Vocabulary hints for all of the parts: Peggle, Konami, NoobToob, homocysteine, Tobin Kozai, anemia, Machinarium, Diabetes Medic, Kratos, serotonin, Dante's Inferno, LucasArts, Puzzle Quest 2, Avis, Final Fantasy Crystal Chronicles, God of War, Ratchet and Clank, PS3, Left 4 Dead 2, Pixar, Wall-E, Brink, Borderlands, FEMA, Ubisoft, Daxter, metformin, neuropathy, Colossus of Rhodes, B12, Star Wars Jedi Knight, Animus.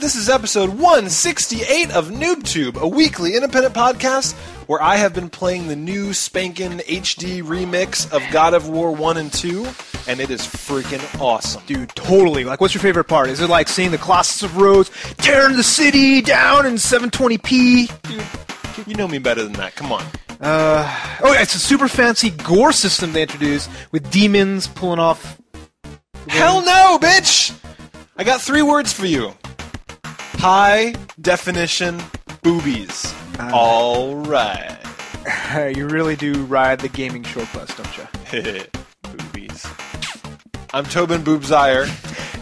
This is episode 168 of NoobToob, a weekly independent podcast where I have been playing the new spankin' HD remix of God of War 1 and 2, and it is freaking awesome. Dude, totally. Like, what's your favorite part? Is it like seeing the Colossus of Rhodes tearing the city down in 720p? Dude, you know me better than that. Come on. Oh, yeah, it's a super fancy gore system they introduced with demons pulling off... Hell no, bitch! I got three words for you. High definition boobies. All right. You really do ride the gaming short bus, don't you? Boobies. I'm Tobin Boobsire.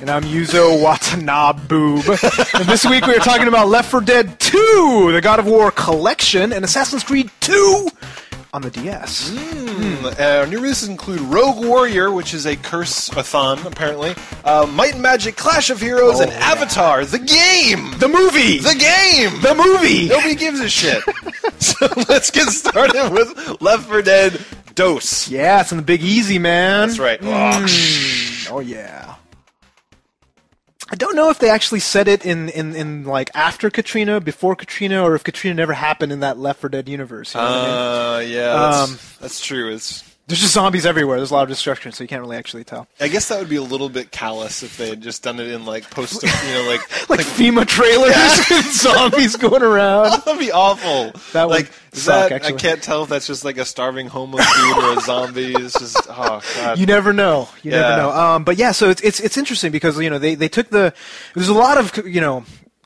And I'm Yuzo Watanabe Boob. And this week we are talking about Left 4 Dead 2, the God of War collection, and Assassin's Creed 2 on the DS. Our new releases include Rogue Warrior, which is a curse-a-thon, apparently, Might and Magic: Clash of Heroes, and Avatar, the game! The movie! The game! The movie! Nobody gives a shit. So let's get started with Left 4 Dead Dose. Yeah, it's in the Big Easy, man. That's right. Oh, yeah. I don't know if they actually said it in like after Katrina, before Katrina, or if Katrina never happened in that Left 4 Dead universe. You know what I mean? Yeah, that's true. There's just zombies everywhere. There's a lot of destruction, so you can't really actually tell. I guess that would be a little bit callous if they had just done it in like post, like FEMA trailers and zombies going around. That'd be awful. That would suck. Actually, I can't tell if that's just like a starving homeless dude or a zombie. It's just God. You never know. You never know. But yeah, so it's interesting because they took the. There's a lot of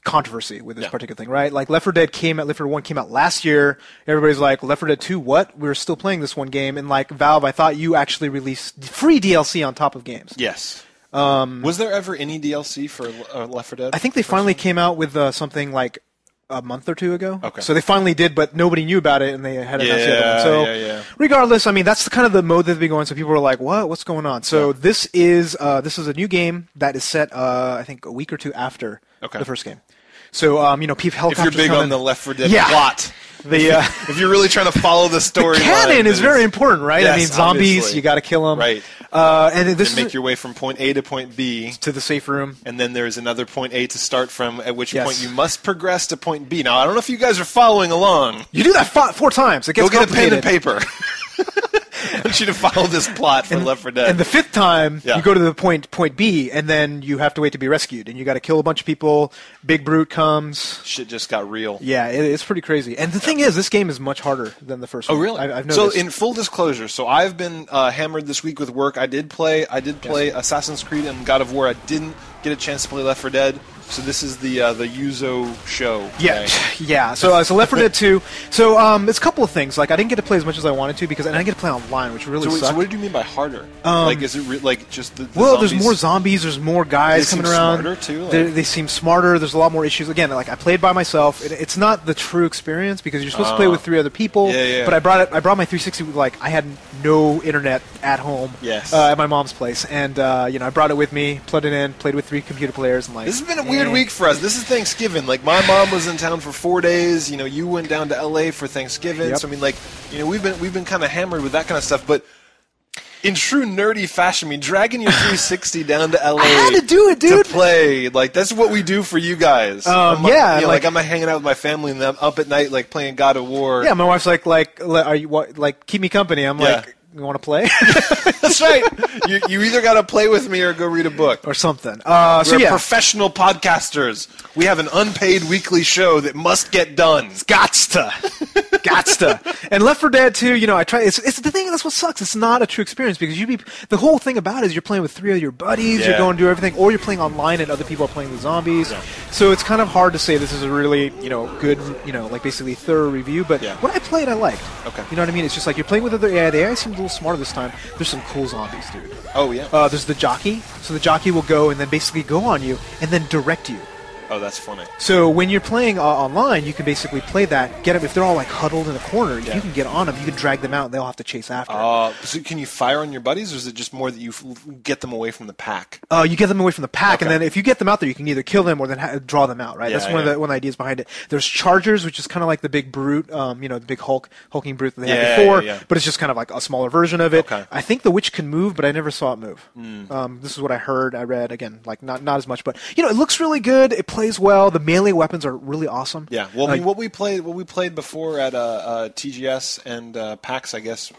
controversy with this particular thing, right? Like Left 4 Dead 1 came out last year. Everybody's like, Left 4 Dead 2, what? We were still playing this one game. And like, Valve, I thought you actually released free DLC on top of games. Yes. Was there ever any DLC for Left 4 Dead? I think they finally came out with something like a month or two ago. Okay. So they finally did, but nobody knew about it, and they had announced the other one. So regardless, I mean, that's the kind of the mode they've been going. So people were like, "What? What's going on?" So this is a new game that is set, I think, a week or two after the first game. So helicopters. If you're big on the Left 4 Dead plot, if you're really trying to follow the story, the canon is very important, right? Yes, I mean, zombies, you got to kill them, right? And this make your way from point A to point B to the safe room, and then there's another point A to start from. At which point you must progress to point B. Now, I don't know if you guys are following along. You do that four times. It gets complicated. Go get a pen and paper. I want you to follow this plot for Left 4 Dead. And the fifth time, you go to the point B, and then you have to wait to be rescued. And you got to kill a bunch of people. Big Brute comes. Shit just got real. Yeah, it's pretty crazy. And the thing is, this game is much harder than the first one. Oh, really? I've noticed. So, in full disclosure, I've been hammered this week with work. I did play Assassin's Creed and God of War. I didn't get a chance to play Left 4 Dead. So this is the Yuzo show. Yeah, right? Yeah. So Left 4 Dead 2. So it's a couple of things. Like I didn't get to play as much as I wanted to because I didn't get to play online, which really sucked. So what did you mean by harder? Like is it like just the zombies? There's more zombies. There's more guys coming around. Smarter too. Like... They seem smarter. There's a lot more issues. Again, like I played by myself. It's not the true experience because you're supposed to play with three other people. Yeah, yeah. But I brought my 360. Like I had no internet at home. Yes. At my mom's place, and I brought it with me, plugged it in, played with three computer players, and like. This has been a weird week for us. This is Thanksgiving. Like my mom was in town for 4 days. You went down to LA for Thanksgiving. Yep. So I mean, like we've been kind of hammered with that kind of stuff. But in true nerdy fashion, I mean, dragging your 360 down to LA. I had to do it, dude. To play, like that's what we do for you guys. I'm hanging out with my family and I'm up at night, like playing God of War. Yeah, my wife's like, are you like keep me company? I'm like. You want to play? That's right. You either got to play with me or go read a book. Or something. We're professional podcasters. We have an unpaid weekly show that must get done. Gotsta. And Left 4 Dead 2, I try. It's the thing, that's what sucks. It's not a true experience because the whole thing about it is you're playing with three of your buddies, you're going to do everything, or you're playing online and other people are playing the zombies. Yeah. So it's kind of hard to say this is a really, good, like basically thorough review. But when I played, I liked. Okay. You know what I mean? It's just like you're playing with other AI. The AI seems a little smarter this time. There's some cool zombies, dude. Oh, yeah. There's the jockey. So the jockey will go and then basically go on you and then direct you. Oh, that's funny. So when you're playing online, you can basically play that. Get them if they're all like huddled in a corner. Yeah. You can get on them. You can drag them out, and they'll have to chase after. So can you fire on your buddies, or is it just more that you get them away from the pack? You get them away from the pack, okay. And then if you get them out there, you can either kill them or then draw them out. Right. Yeah, that's one of the ideas behind it. There's chargers, which is kind of like the big brute, the big hulking brute that they had before, but it's just kind of like a smaller version of it. Okay. I think the witch can move, but I never saw it move. Mm. This is what I heard. I read again, like not as much, but it looks really good. It plays well. The melee weapons are really awesome. Yeah. Well, I mean, what we played before at TGS and PAX, I guess.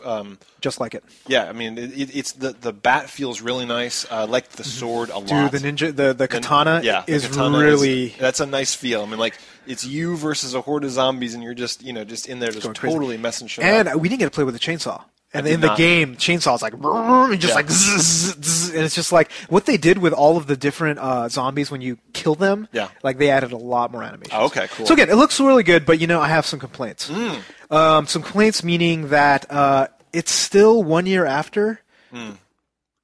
Just like it. Yeah. I mean, it's the bat feels really nice. I like the sword a lot. Dude, the katana is really that's a nice feel. I mean, like. It's you versus a horde of zombies, and you're just in there, just totally messing shit up. And we didn't get to play with a chainsaw. And in the game, chainsaw's like, and just like, zzz, zzz, and it's just like what they did with all of the different zombies when you kill them. Yeah, like they added a lot more animation. Oh, okay, cool. So again, it looks really good, but I have some complaints. Mm. Some complaints meaning that it's still 1 year after, and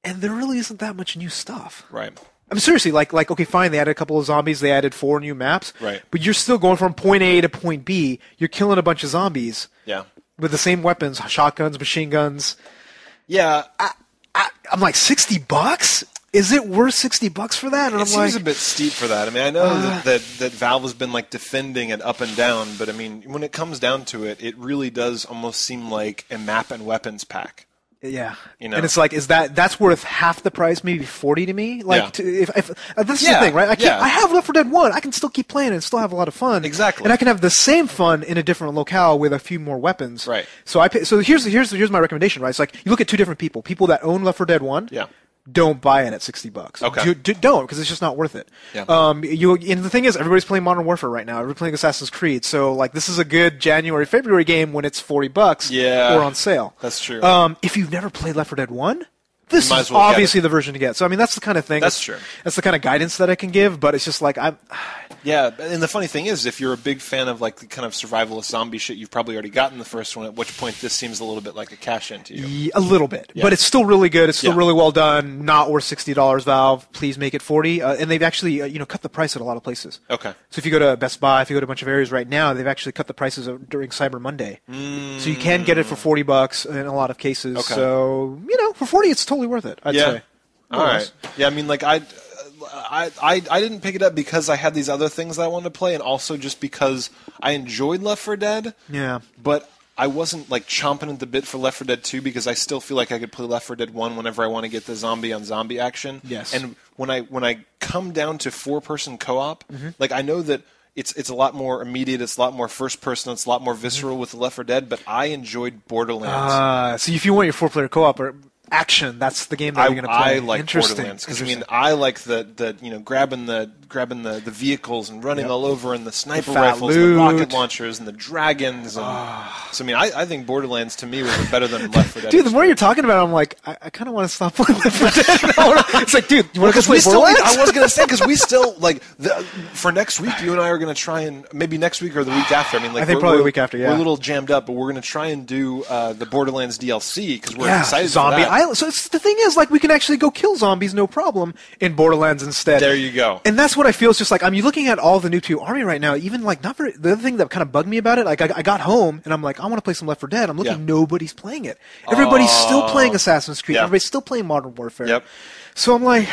there really isn't that much new stuff. Right. I mean, seriously, like, okay, fine, they added a couple of zombies, they added 4 new maps, right? But you're still going from point A to point B, you're killing a bunch of zombies with the same weapons, shotguns, machine guns. Yeah. I'm like, $60? Is it worth $60 for that? And it seems a bit steep for that. I mean, I know that Valve has been, like, defending it up and down, but, I mean, when it comes down to it, it really does almost seem like a map and weapons pack. Yeah, and it's like, that's worth half the price, maybe 40 to me. Like, this is the thing, right? I have Left 4 Dead 1. I can still keep playing and still have a lot of fun. Exactly, and I can have the same fun in a different locale with a few more weapons. Right. So here's my recommendation, right? It's like you look at two different people: people that own Left 4 Dead 1. Yeah. Don't buy it at $60. Okay. Don't, because it's just not worth it. Yeah. And the thing is, everybody's playing Modern Warfare right now. Everybody's playing Assassin's Creed. So, like, this is a good January, February game when it's $40 or on sale. That's true. If you've never played Left 4 Dead 1, this is obviously the version to get. So, I mean, that's the kind of thing. That's true. That's the kind of guidance that I can give, but it's just like I'm... Yeah, and the funny thing is, if you're a big fan of, like, the kind of survivalist zombie shit, you've probably already gotten the first one, at which point this seems a little bit like a cash-in to you. Yeah, a little bit. Yeah. But it's still really good. It's still really well done. Not worth $60, Valve. Please make it $40. And they've actually, cut the price at a lot of places. Okay. So if you go to Best Buy, if you go to a bunch of areas right now, they've actually cut the prices during Cyber Monday. Mm. So you can get it for $40 in a lot of cases. Okay. So, for $40, it's totally worth it, I'd say. All right. Yeah, I mean, like, I didn't pick it up because I had these other things that I wanted to play, and also just because I enjoyed Left 4 Dead. Yeah. But I wasn't, like, chomping at the bit for Left 4 Dead 2 because I still feel like I could play Left 4 Dead 1 whenever I want to get the zombie-on-zombie action. Yes. And when I come down to four-person co-op, like, I know that it's a lot more immediate, it's a lot more first-person, it's a lot more visceral with Left 4 Dead, but I enjoyed Borderlands. So if you want your four-player co-op... That's the game that you're going to play. I like Borderlands because I like the grabbing the vehicles and running all over, and the sniper rifles, and the rocket launchers, and the dragons. And, so I mean, I think Borderlands to me was better than Left 4 Dead. Dude, the more you're talking about, I'm like, I kind of want to stop playing Left 4 Dead. It's like, dude, you want to play Borderlands? I was going to say because we still like for next week, you and I are going to try and maybe next week or the week after. I mean, like I think probably the week after. Yeah, we're a little jammed up, but we're going to try and do the Borderlands DLC because we're excited for that. So the thing is, like, we can actually go kill zombies, no problem, in Borderlands instead. There you go. And that's what I feel. It's just like, I'm looking at all the NoobToob army right now, even, like, not very... The other thing that kind of bugged me about it, like, I got home, and I'm like, I want to play some Left 4 Dead. I'm looking, nobody's playing it. Everybody's still playing Assassin's Creed. Yeah. Everybody's still playing Modern Warfare. Yep. So I'm like...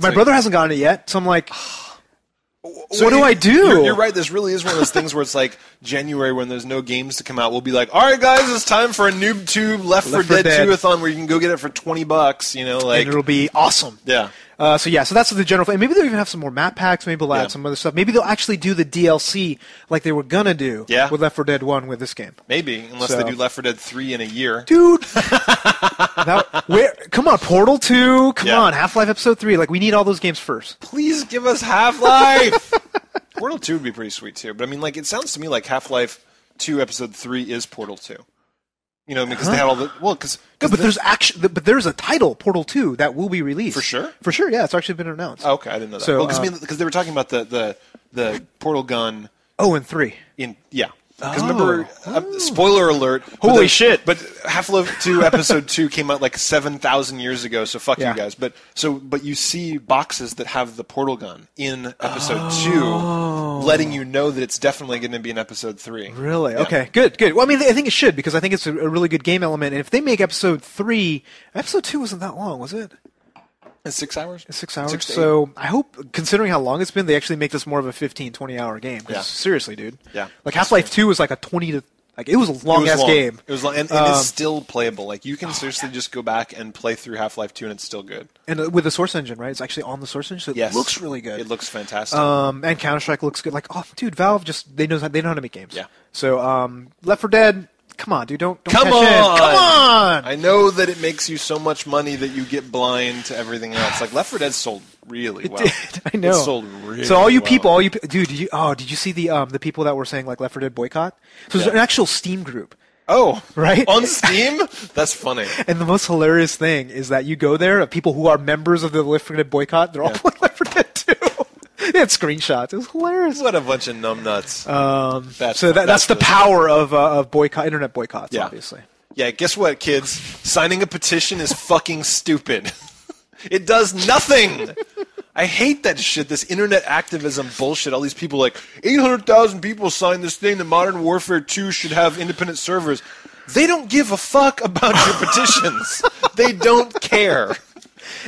My brother hasn't gotten it yet, so I'm like... So what do I do? You're right. This really is one of those things where it's like January when there's no games to come out. We'll be like, all right, guys, it's time for a NoobToob Left 4 Dead 2-a-thon where you can go get it for $20. And it'll be awesome. Yeah. So that's the general. And maybe they'll even have some more map packs. Maybe they'll add some other stuff. Maybe they'll actually do the DLC like they were gonna do with Left 4 Dead 1 with this game. Maybe, unless they do Left 4 Dead 3 in a year, dude. Come on, Portal 2. Come on, Half-Life Episode 3. Like, we need all those games first. Please give us Half-Life. Portal 2 would be pretty sweet too. But I mean, like, it sounds to me like Half-Life 2 Episode 3 is Portal 2. Because they had all the but there's a title, Portal 2, that will be released for sure. Yeah, it's actually been announced. Oh, okay, I didn't know that. So because they were talking about the portal gun. Oh, in 3. In Because remember, spoiler alert. Holy shit. But Half-Life 2 Episode 2 came out like 7,000 years ago, so fuck you guys. But you see boxes that have the portal gun in Episode 2, letting you know that it's definitely going to be in Episode 3. Really? Yeah. Okay, good. Well, I mean, I think it should, because I think it's a really good game element. And if they make Episode 3, Episode 2 wasn't that long, was it? It's 6 hours? It's 6 hours. 6 to 8. So I hope, considering how long it's been, they actually make this more of a 15, 20-hour game. Yeah. Seriously, dude. Yeah. Like, Half-Life 2 was like a 20 to... Like, it was a long-ass game. It was long, and it's still playable. Like, you can seriously just go back and play through Half-Life 2, and it's still good. And with the Source Engine, right? It's actually on the Source Engine, so it looks really good. It looks fantastic. And Counter-Strike looks good. Like, oh, dude, Valve just... They know how to make games. Yeah. So, Left 4 Dead... Come on, dude! Come on! I know that it makes you so much money that you get blind to everything else. Like Left 4 Dead sold really well. It did. I know. It sold really. So all you people, dude, did you see the people that were saying like Left 4 Dead boycott? So there's an actual Steam group. Oh, right? On Steam? That's funny. And the most hilarious thing is that you go there, people who are members of the Left 4 Dead boycott, they're all playing Left 4 Dead too. They had screenshots. It was hilarious. What a bunch of numbnuts. That's the power of boycott, internet boycotts, obviously. Yeah, guess what, kids? Signing a petition is fucking stupid. It does nothing. I hate that shit, this internet activism bullshit. All these people like, 800,000 people signed this thing that Modern Warfare 2 should have independent servers. They don't give a fuck about your petitions. They don't care.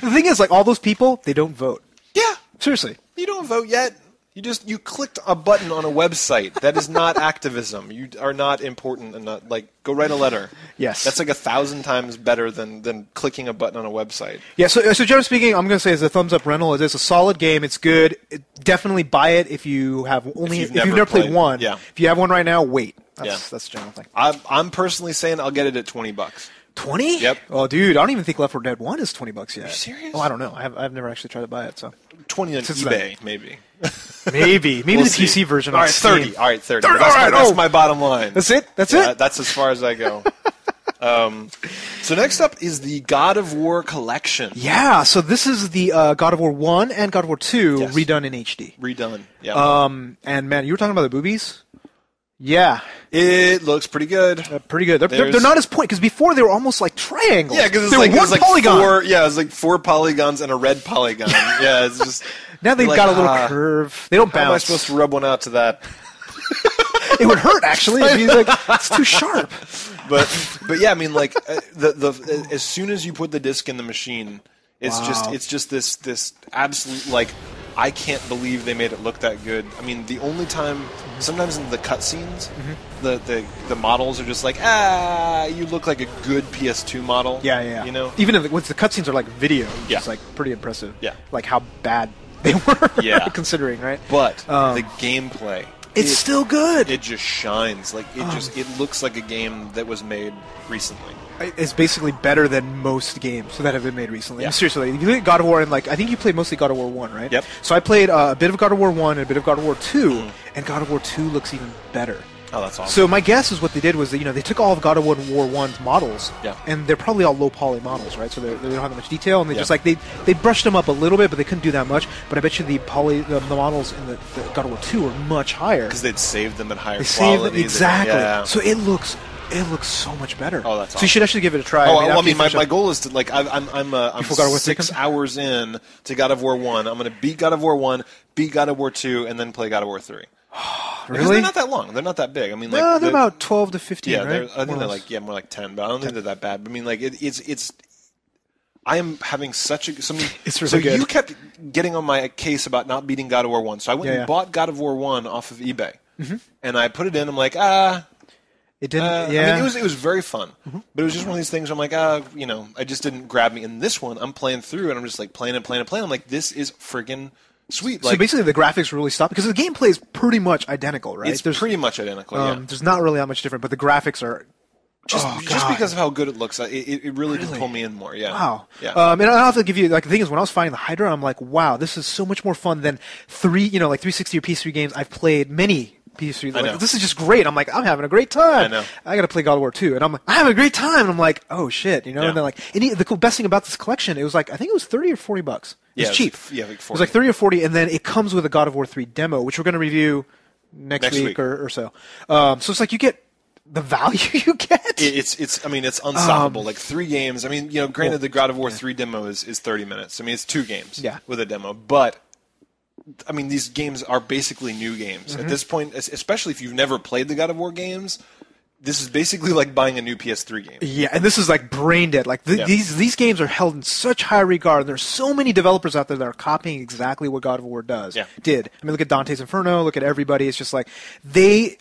The thing is, like, all those people, they don't vote. Yeah. Seriously. You don't vote yet. You clicked a button on a website. That is not activism. You are not important enough. Like, go write a letter. Yes. That's like 1,000 times better than clicking a button on a website. Yeah, so generally speaking, I'm going to say it's a thumbs-up rental. It is a solid game. It's good. Definitely buy it if you have only... If you've never played one. Yeah. If you have one right now, wait. That's the general thing. I'm personally saying I'll get it at $20. 20? Yep. Oh, dude, I don't even think Left 4 Dead 1 is $20 yet. Are you serious? Oh, I don't know. I've never actually tried to buy it, so... 20 on eBay, maybe. Maybe we'll the PC version. All right, 30. All right, 30. That's my bottom line. That's it? That's it? That's as far as I go. So next up is the God of War collection. Yeah, so this is the God of War 1 and God of War 2 redone in HD. Redone, yeah. And, man, you were talking about the boobies? Yeah. It looks pretty good. Pretty good. They're not as point because before they were almost like triangles. Yeah, because it was like polygon. It was like four polygons and a red polygon. Yeah, it's just now they've got a little curve. They don't bounce. How am I supposed to rub one out to that? It would hurt actually. It'd be like it's too sharp. But yeah, I mean like as soon as you put the disc in the machine, it's just this absolute like. I can't believe they made it look that good. I mean, the only time, sometimes in the cutscenes, the models are just like, you look like a good PS2 model. Yeah. You know, even if once the cutscenes are like video, which is like pretty impressive. Yeah, like how bad they were. Yeah, considering right. But the gameplay. It's still good. It just shines. Like it looks like a game that was made recently. It's basically better than most games that have been made recently. Yeah. Seriously, if you look at God of War and like I think you played mostly God of War 1, right? Yep. So I played a bit of God of War 1 and a bit of God of War 2, and God of War 2 looks even better. Oh, that's awesome. So my guess is what they did was that, they took all of God of War 1's models, and they're probably all low-poly models, right? So they don't have that much detail, and they just like they brushed them up a little bit, but they couldn't do that much. But I bet you the models in the God of War 2 are much higher because they'd saved them at higher quality. Exactly. So it looks. It looks so much better. Oh, that's awesome. So you should actually give it a try. Oh, I mean my goal is to, like, I'm 6 hours in to God of War 1. I'm going to beat God of War 1, beat God of War 2, and then play God of War 3. Really? Because they're not that long. They're not that big. I mean, like, no, they're about 12 to 15, yeah, right? I think they're, like, more like 10, but I don't think they're that bad. But, I mean, like, it's I am having such a... it's really good. So you kept getting on my case about not beating God of War 1. So I went and bought God of War 1 off of eBay. And I put it in. I'm like, It didn't. I mean, it was very fun, but it was just one of these things. Where I'm like, I just didn't grab me. And this one, I'm playing through, and I'm just like playing. I'm like, this is friggin' sweet. Like, so basically, the graphics really stopped because the gameplay is pretty much identical, right? There's pretty much identical. There's not really that much different, but the graphics are. Just because of how good it looks, it really did pull me in more. Yeah. Wow. Yeah. And I'll have to give you the thing is when I was finding the Hydra, I'm like, wow, this is so much more fun than 360 or PS3 games I've played many. PS3. Like, this is just great. I'm like, I'm having a great time. I know. I got to play God of War 2. And I'm like, I'm having a great time. And I'm like, oh, shit. And then like, the cool best thing about this collection, it was like, I think it was $30 or $40. It was cheap. It was like $30 or $40. And then it comes with a God of War 3 demo, which we're going to review next week. Or so. So it's like you get the value you get. It's I mean, it's unstoppable. Like three games. I mean, you know, granted, the God of War 3 demo is 30 minutes. I mean, it's two games with a demo. But, I mean, these games are basically new games. At this point, especially if you've never played the God of War games, this is basically like buying a new PS3 game. Yeah, and this is like brain dead. Like these games are held in such high regard. And there's so many developers out there that are copying exactly what God of War did. I mean, look at Dante's Inferno. Look at everybody. It's just like they.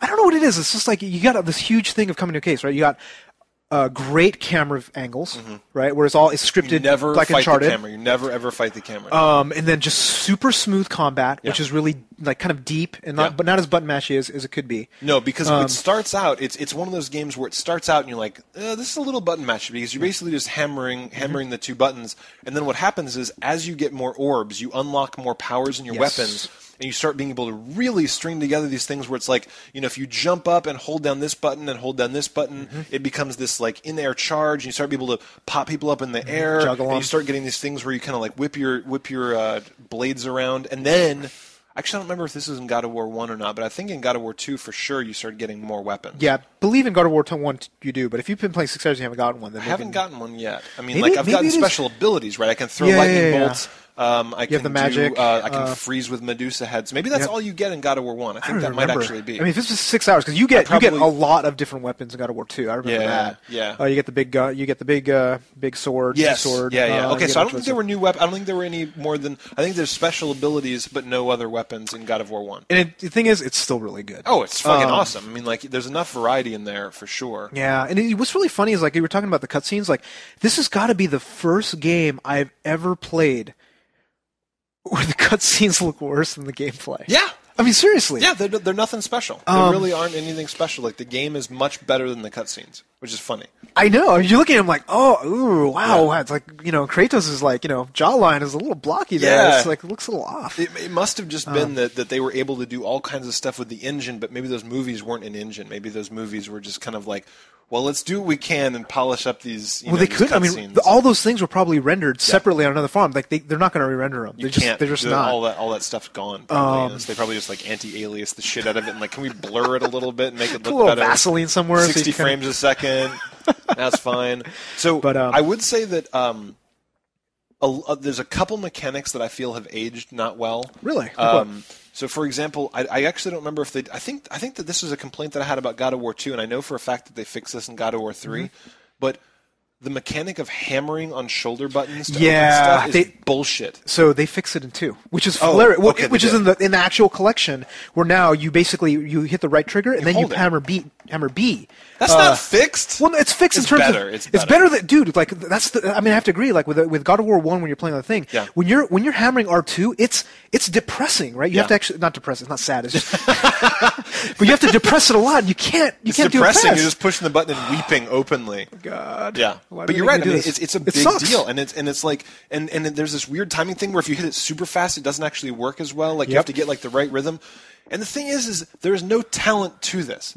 I don't know what it is. It's just like you got this huge thing of coming to a case, right? You got great camera angles, right? Where it's scripted, you never like fight Uncharted. The camera. You never ever fight the camera. And then just super smooth combat, which is really like kind of deep and not, but not as button mashy as it could be. No, because it starts out. It's one of those games where it starts out and you're like, this is a little button mashy because you're basically just hammering the two buttons. And then what happens is as you get more orbs, you unlock more powers in your weapons. And you start being able to really string together these things where it's like, you know, if you jump up and hold down this button and hold down this button, it becomes this, like, in-air charge. And you start being able to pop people up in the air. Juggle and you start getting these things where you kind of, like, whip your blades around. And then, actually, I don't remember if this is in God of War 1 or not, but I think in God of War 2, for sure, you start getting more weapons. Yeah, I believe in God of War 1 you do, but if you've been playing 6 hours and you haven't gotten one, then I haven't gotten one yet. I mean, maybe, like, I've gotten special abilities, right? I can throw lightning bolts. I can freeze with Medusa heads. Maybe that's all you get in God of War 1. I don't remember. Might actually be. I mean, if it's just 6 hours, because you get a lot of different weapons in God of War 2. I remember that. Yeah. You get the big gun. You get the big sword. Yes. Sword. Yeah. Yeah. Okay. So I don't think there were new weapons. I don't think there were any more than. I think there's special abilities, but no other weapons in God of War 1. And the thing is, it's still really good. Oh, it's fucking awesome. I mean, like, there's enough variety in there for sure. Yeah. And what's really funny is, like, you were talking about the cutscenes. Like, this has got to be the first game I've ever played where the cutscenes look worse than the gameplay. Yeah. I mean, seriously. Yeah, they're nothing special. They really aren't anything special. Like, the game is much better than the cutscenes, which is funny. I know. You're looking at him like, wow. It's like, you know, Kratos is like, you know, jawline is a little blocky there. Yeah. It's like, it looks a little off. It must have just been that they were able to do all kinds of stuff with the engine, but maybe those movies weren't an engine. Maybe those movies were just kind of like, well, let's do what we can and polish up these. All those things were probably rendered separately on another farm. Like they're not going to re-render them. They're just not. All that stuff's gone. Probably, so they probably just like anti-alias the shit out of it. And like, can we blur it a little bit and make it look a little better? Vaseline somewhere. 60 frames a second. That's fine. So, but I would say that there's a couple mechanics that I feel have aged not well. Really. So, for example, I actually don't remember if they... I think that this was a complaint that I had about God of War 2, and I know for a fact that they fixed this in God of War 3, but the mechanic of hammering on shoulder buttons to open stuff is bullshit. So they fix it in 2, which is hilarious, which is in the actual collection, where now you basically you hit the right trigger, and then you hammer B. That's not fixed. Well, it's fixed in terms of... It's better. It's better that... Dude, like, that's the... I mean, I have to agree. Like, with God of War 1, when you're playing on the thing, when you're hammering R2, it's depressing, right? You have to actually... Not depressing. It's not sad. It's just... but you have to depress it a lot, and you can't do it fast. It's depressing. You're just pushing the button and weeping openly. God. Yeah. But you're right. I mean, it's a big deal. And it's like... And there's this weird timing thing where if you hit it super fast, it doesn't actually work as well. Like, you have to get, like, the right rhythm. And the thing is there's no talent to this.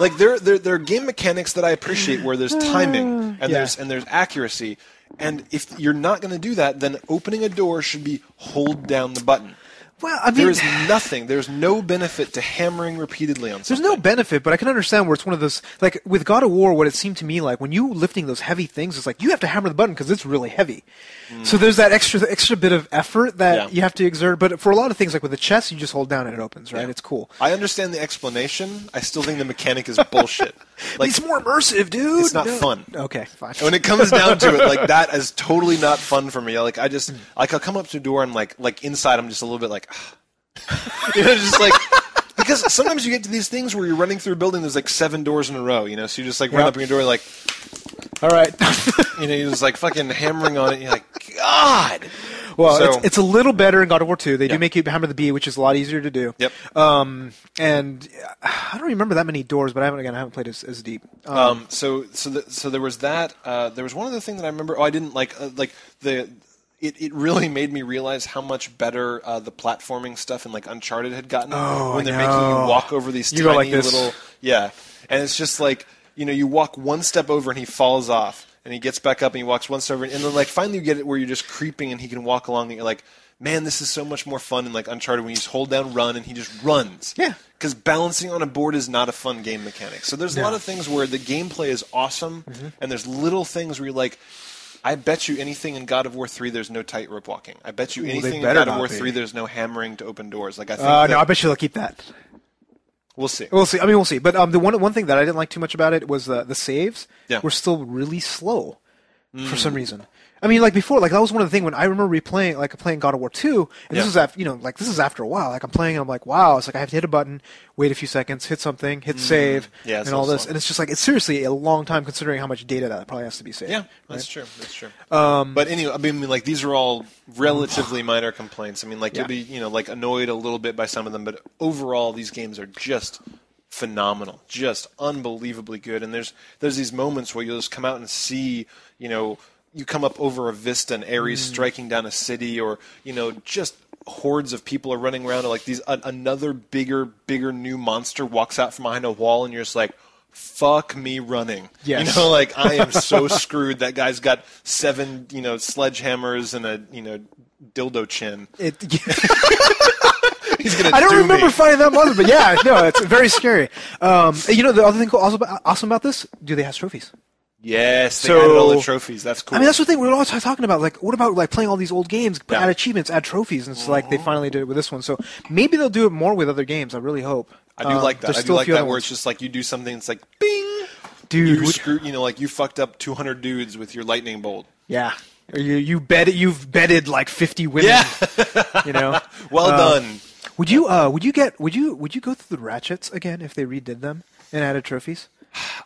Like, there are game mechanics that I appreciate where there's timing and there's accuracy. And if you're not going to do that, then opening a door should be hold down the button. Well, I mean, there is nothing. There's no benefit to hammering repeatedly on something. There's no benefit, but I can understand where it's one of those... Like, with God of War, what it seemed to me like, when you lifting those heavy things, it's like, you have to hammer the button because it's really heavy. So there's that extra bit of effort that you have to exert. But for a lot of things, like with the chest, you just hold down and it opens, right? Yeah. It's cool. I understand the explanation. I still think the mechanic is bullshit. Like, it's more immersive, dude. It's not fun. Okay, fine. When it comes down to it, like, that is totally not fun for me. Like, I just... Like, I'll come up to a door and, like inside, I'm just a little bit like... You know, just like, because sometimes you get to these things where you're running through a building, there's like 7 doors in a row, you know, so you just like run up in your door, like, all right, you know, you're just like fucking hammering on it, and you're like, God. Well, so, it's a little better in God of War 2. They do make you hammer the B, which is a lot easier to do. Yep. And I don't remember that many doors, but I haven't played as deep. So there was that. There was one other thing that I remember. Oh, I didn't like the. It really made me realize how much better the platforming stuff in like Uncharted had gotten when they're making you walk over these tiny little... Yeah. And it's just like, you know, you walk one step over and he falls off. and he gets back up and he walks one server, and then like finally you get it where you're just creeping and he can walk along and you're like, man, this is so much more fun in like Uncharted when you just hold down run and he just runs. Yeah. Because balancing on a board is not a fun game mechanic. So there's a lot of things where the gameplay is awesome, and there's little things where you're like, I bet you anything in God of War 3 there's no tightrope walking. I bet you anything in God of War 3 there's no hammering to open doors. Like I think no, I bet you they'll keep that. We'll see. We'll see. I mean, we'll see. But the one thing that I didn't like too much about it was the saves were still really slow for some reason. I mean, like before, like that was one of the things when I remember replaying, like playing God of War 2, and this was after, you know, like this is after a while. Like I'm playing, and I'm like, wow, it's like I have to hit a button, wait a few seconds, hit something, hit save, and all this, and it's just like it's seriously a long time considering how much data that probably has to be saved. Yeah, that's true. That's true. But anyway, I mean, like these are all relatively minor complaints. I mean, like you'll be, you know, like annoyed a little bit by some of them, but overall, these games are just phenomenal, just unbelievably good. And there's these moments where you'll just come out and see, you know, you come up over a vista and Ares striking down a city, or, you know, just hordes of people are running around, or like these, another bigger new monster walks out from behind a wall and you're just like, fuck me running. Yes. You know, like I am so screwed. That guy's got 7, you know, sledgehammers and a, you know, dildo chin. He's gonna I don't remember fighting that monster, but yeah, no, it's very scary. You know, the other thing awesome about this, do they have trophies? Yes, they added all the trophies. That's cool. I mean, that's the thing we're always talking about. Like, what about like playing all these old games, but add achievements, add trophies, and it's like they finally did it with this one. So maybe they'll do it more with other games. I really hope. I do like that. I do like that where it's just like you do something, it's like bing, dude. You screwed, you know, like you fucked up 200 dudes with your lightning bolt. Yeah. Or you've bedded like 50 women. Yeah. You know. Well done. Would you go through the Ratchets again if they redid them and added trophies?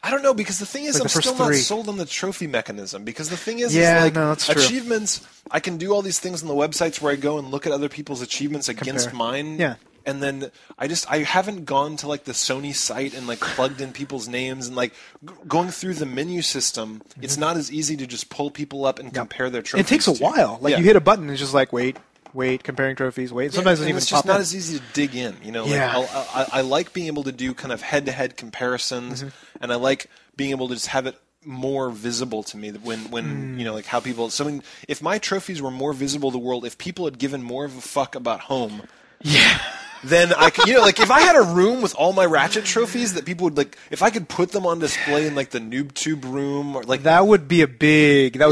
I don't know, because the thing is, like I'm still not sold on the trophy mechanism. Because the thing is like achievements, I can do all these things on the websites where I go and look at other people's achievements against mine. Yeah. And then I haven't gone to like the Sony site and like plugged in people's names and like going through the menu system. Mm-hmm. It's not as easy to just pull people up and compare their trophies. It takes a while. Like you hit a button and it's just like, wait, comparing trophies, wait. Sometimes it even it's just not as easy to dig in, you know. Yeah. Like I like being able to do kind of head-to-head comparisons, and I like being able to just have it more visible to me when you know, like how people. So if my trophies were more visible to the world, if people had given more of a fuck about home, then I could, you know, like if I had a room with all my Ratchet trophies that people would like, if I could put them on display in like the NoobToob room, or like that would be a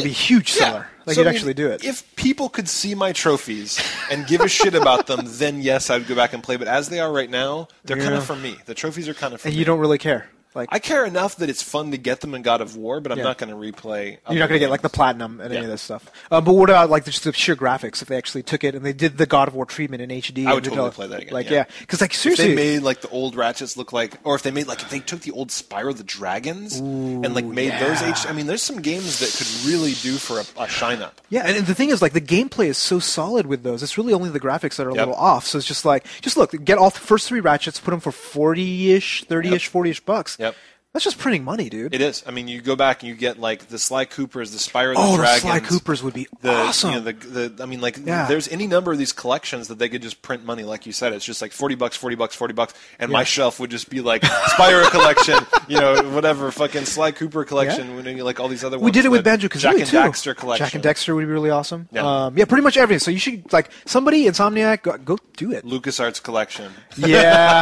huge seller. Like, so, you'd actually do it. If people could see my trophies and give a shit about them, then yes, I'd go back and play. But as they are right now, they're kind of for me. The trophies are kind of for me. And you don't really care. Like, I care enough that it's fun to get them in God of War, but I'm not going to replay. You're not going to get, like, the platinum and any of this stuff. But what about, like, just the sheer graphics, if they actually took it and they did the God of War treatment in HD? I would totally play that again. Like, because, like, seriously. If they made, like, the old Ratchets look like, or if they made, like, if they took the old Spyro the Dragons and, like, made those HD. I mean, there's some games that could really do for a shine-up. Yeah, and the thing is, like, the gameplay is so solid with those. It's really only the graphics that are a little off. So it's just like, just look, get all the first 3 Ratchets, put them for 40-ish, 30-ish, 40-ish bucks. Yep. That's just printing money, dude. It is. I mean, you go back and you get like the Sly Coopers, the Spyro the Dragons. Oh, the Sly Coopers would be awesome. You know, I mean, like there's any number of these collections that they could just print money, like you said. It's just like $40, $40, $40, and my shelf would just be like Spyro collection, you know, whatever, fucking Sly Cooper collection, like all these other ones. We did it with Banjo-Kazooie Jack and Daxter collection. Jack and Daxter would be really awesome. Yeah. Pretty much everything. So you should like somebody, Insomniac, go do it. LucasArts collection. Yeah,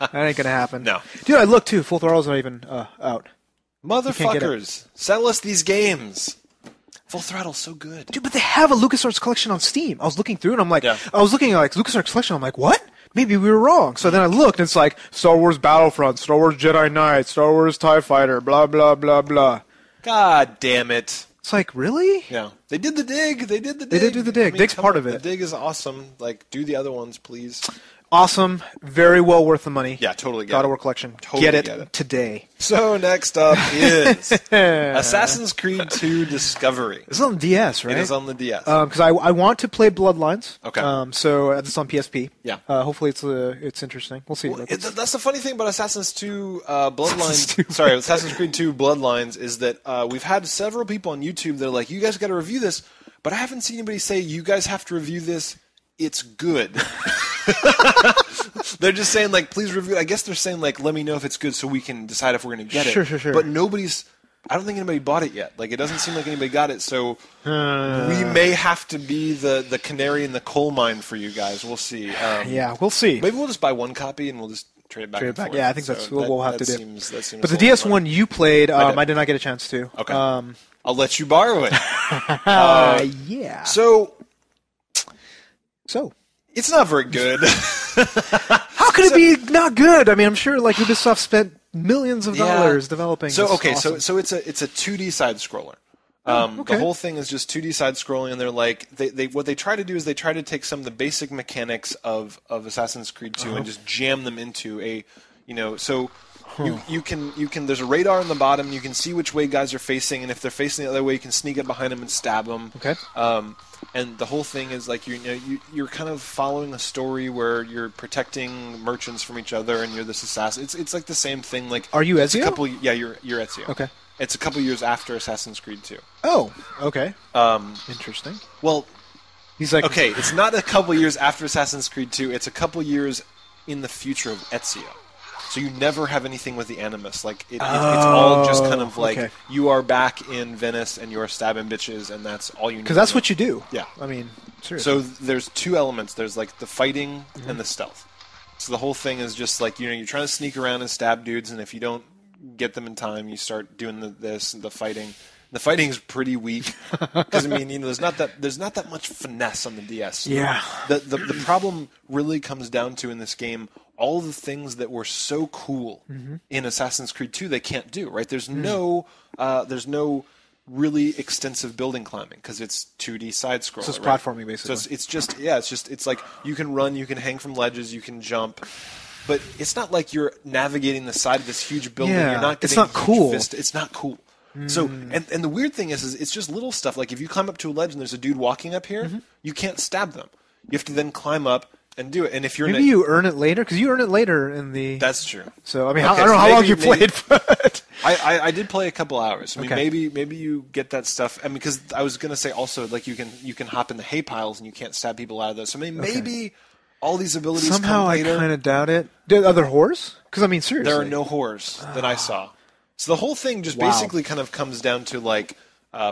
that ain't gonna happen. No, dude. I look too. Full Throttl's not even. Out. Motherfuckers, sell us these games. Full Throttle's so good. Dude, but they have a LucasArts collection on Steam. I was looking through and I'm like, I was looking at like LucasArts collection, I'm like, what? Maybe we were wrong. So then I looked and it's like Star Wars Battlefront, Star Wars Jedi Knight, Star Wars TIE Fighter, blah, blah, blah, blah. God damn it. It's like, really? Yeah. They did the Dig. They did do the Dig. I mean, Dig's part of it. The Dig is awesome. Like, do the other ones, please. Awesome. Very well worth the money. Yeah, totally get it. God of War collection. Totally get it today. So next up is Assassin's Creed 2 Discovery. It's on the DS, right? It is on the DS. Because I want to play Bloodlines. Okay. So it's on PSP. Yeah. Hopefully it's interesting. We'll see. Well, that's the funny thing about Assassin's Creed 2 Bloodlines is that we've had several people on YouTube that are like, you guys got to review this, but I haven't seen anybody say, you guys have to review this. It's good. They're just saying, like, please review it. I guess they're saying, like, let me know if it's good so we can decide if we're going to get it. Sure. But nobody's I don't think anybody bought it yet. Like, it doesn't seem like anybody got it, so we may have to be the canary in the coal mine for you guys. We'll see. Yeah, we'll see. Maybe we'll just buy one copy and we'll just trade it back. Yeah, I think that's what we'll have to do. But the DS1 you played, I did not get a chance to. Okay. I'll let you borrow it. Yeah. So. It's not very good. How could it be not good? I mean, I'm sure like Ubisoft spent millions of dollars developing. So it's a 2D side scroller. The whole thing is just 2D side scrolling, and they're like what they try to do is they try to take some of the basic mechanics of Assassin's Creed 2 and just jam them into a you can there's a radar on the bottom. You can see which way guys are facing, and if they're facing the other way, you can sneak up behind them and stab them. Okay. And the whole thing is like you're kind of following a story where you're protecting merchants from each other, and you're this assassin. It's like the same thing. Like, are you Ezio? You're Ezio. Okay. It's a couple years after Assassin's Creed 2. Oh, okay. Interesting. Well, he's like okay. It's not a couple years after Assassin's Creed 2. It's a couple years in the future of Ezio. So you never have anything with the Animus. Like it's all just kind of like you are back in Venice and you are stabbing bitches, and that's all you need. Because that's what you do. Yeah, I mean, seriously. So there's two elements. There's like the fighting and the stealth. So the whole thing is just like you're trying to sneak around and stab dudes, and if you don't get them in time, you start doing the fighting. The fighting's pretty weak because there's not that much finesse on the DS. Yeah. The problem really comes down to in this game. All the things that were so cool in Assassin's Creed 2, they can't do, right? There's no really extensive building climbing because it's 2D side scroll. So it's platforming basically. So it's like you can run, you can hang from ledges, you can jump, but it's not like you're navigating the side of this huge building. Yeah. You're not getting it's not cool. So and the weird thing is it's just little stuff. Like if you climb up to a ledge and there's a dude walking up here, you can't stab them. You have to then climb up. And do it, and if you're you earn it later because you earn it later in the. That's true. So I mean, I don't know how long you played, but I did play a couple hours. I mean, maybe you get that stuff. I mean, because I was gonna say also like you can hop in the hay piles and you can't stab people out of those. So I mean, maybe all these abilities somehow come later. I kind of doubt it. Are there whores? Because I mean, seriously, there are no whores that I saw. So the whole thing just basically kind of comes down to like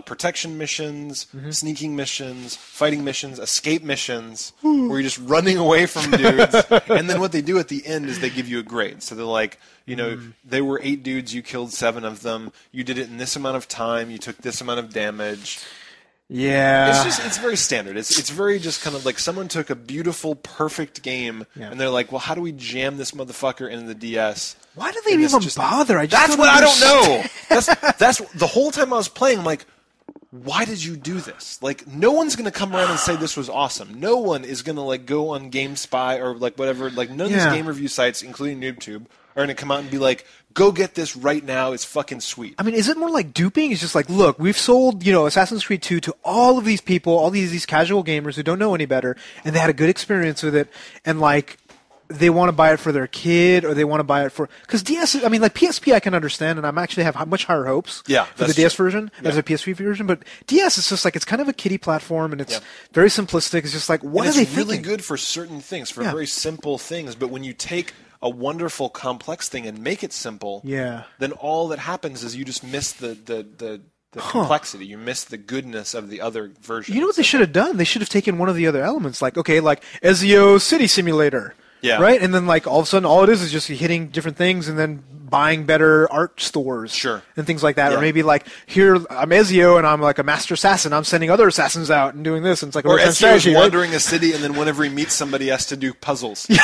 protection missions, sneaking missions, fighting missions, escape missions, where you're just running away from dudes. And then what they do at the end is they give you a grade. So they're like, there were 8 dudes, you killed 7 of them. You did it in this amount of time. You took this amount of damage. Yeah. It's just, it's very standard. It's very just kind of like someone took a beautiful, perfect game and they're like, well, how do we jam this motherfucker into the DS? Why do they even bother? That's what I don't know. That's the whole time I was playing. I'm like, why did you do this? Like, no one's gonna come around and say this was awesome. No one is gonna like go on GameSpy or like whatever. Like none of these game review sites, including NoobToob, are gonna come out and be like, go get this right now. It's fucking sweet. I mean, is it more like duping? It's just like, look, we've sold Assassin's Creed 2 to all of these people, all these casual gamers who don't know any better, and they had a good experience with it, and like. They want to buy it for their kid, or they want to buy it for because DS. I mean, like PSP, I can understand, and I'm actually have much higher hopes for the DS version as a PSP version. But DS is just like it's kind of a kiddie platform, and it's very simplistic. It's just like what are they thinking? It's really good for certain things, for very simple things. But when you take a wonderful complex thing and make it simple, then all that happens is you just miss the complexity. You miss the goodness of the other version. You know what they should have done? They should have taken one of the other elements, like like Ezio City Simulator. Yeah. Right? And then, like, all of a sudden, all it is just hitting different things and then buying better art stores. Sure. And things like that. Yeah. Or maybe, like, here, I'm Ezio and I'm, like, a master assassin. I'm sending other assassins out and doing this. And it's like, or Ezio's wandering a city and then whenever he meets somebody, he has to do puzzles. He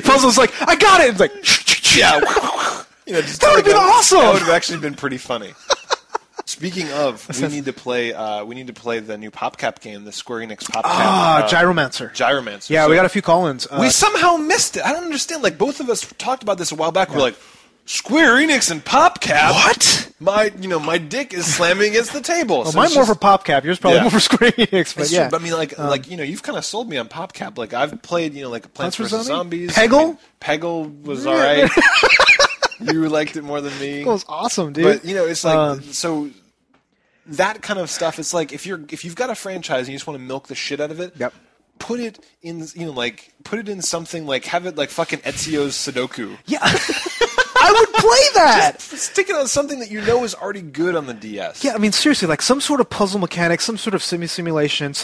puzzles, like, I got it! It's like, that would have been awesome! That would have actually been pretty funny. Speaking of, we need to play the new PopCap game, the Square Enix PopCap. Gyromancer. Gyromancer. Yeah, so we got a few call-ins. We somehow missed it. I don't understand. Like, both of us talked about this a while back. Yeah. We're like, Square Enix and PopCap? What? My dick is slamming against the table. Well, so mine's more for PopCap. Yours probably more for Square Enix. But true. But I mean, you've kind of sold me on PopCap. Like, I've played, Plants vs. Zombies. Peggle? I mean, Peggle was all right. You liked it more than me. That was awesome, dude. But, it's like, so... That kind of stuff. It's like if you've got a franchise and you just want to milk the shit out of it. Yep. Put it in, put it in something like have it like fucking Ezio's Sudoku. Yeah. I would play that. Just stick it on something that you know is already good on the DS. Yeah, I mean, seriously, like some sort of puzzle mechanic, some sort of simulation.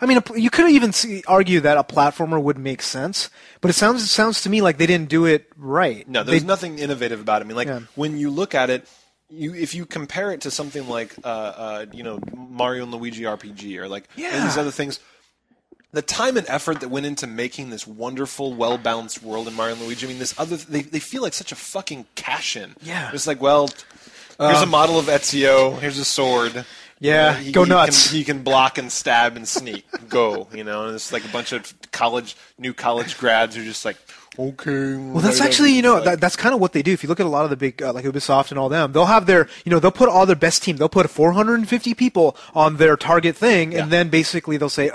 I mean, you could even argue that a platformer would make sense, but it sounds to me like they didn't do it right. No, there's nothing innovative about it. I mean, like when you look at it, if you compare it to something like you know, Mario and Luigi RPG or like these other things. The time and effort that went into making this wonderful, well-balanced world in Mario and Luigi, I mean, this other... They feel like such a fucking cash-in. Yeah. It's like, well, here's a model of Ezio. Here's a sword. Yeah, go nuts. He can block and stab and sneak. Go, you know? And it's like a bunch of new college grads who are just like... Okay. Well, that's actually, you know, that's kind of what they do. If you look at a lot of the big, like Ubisoft and all them, they'll have their, you know, they'll put all their best team. They'll put 450 people on their target thing, and then basically they'll say,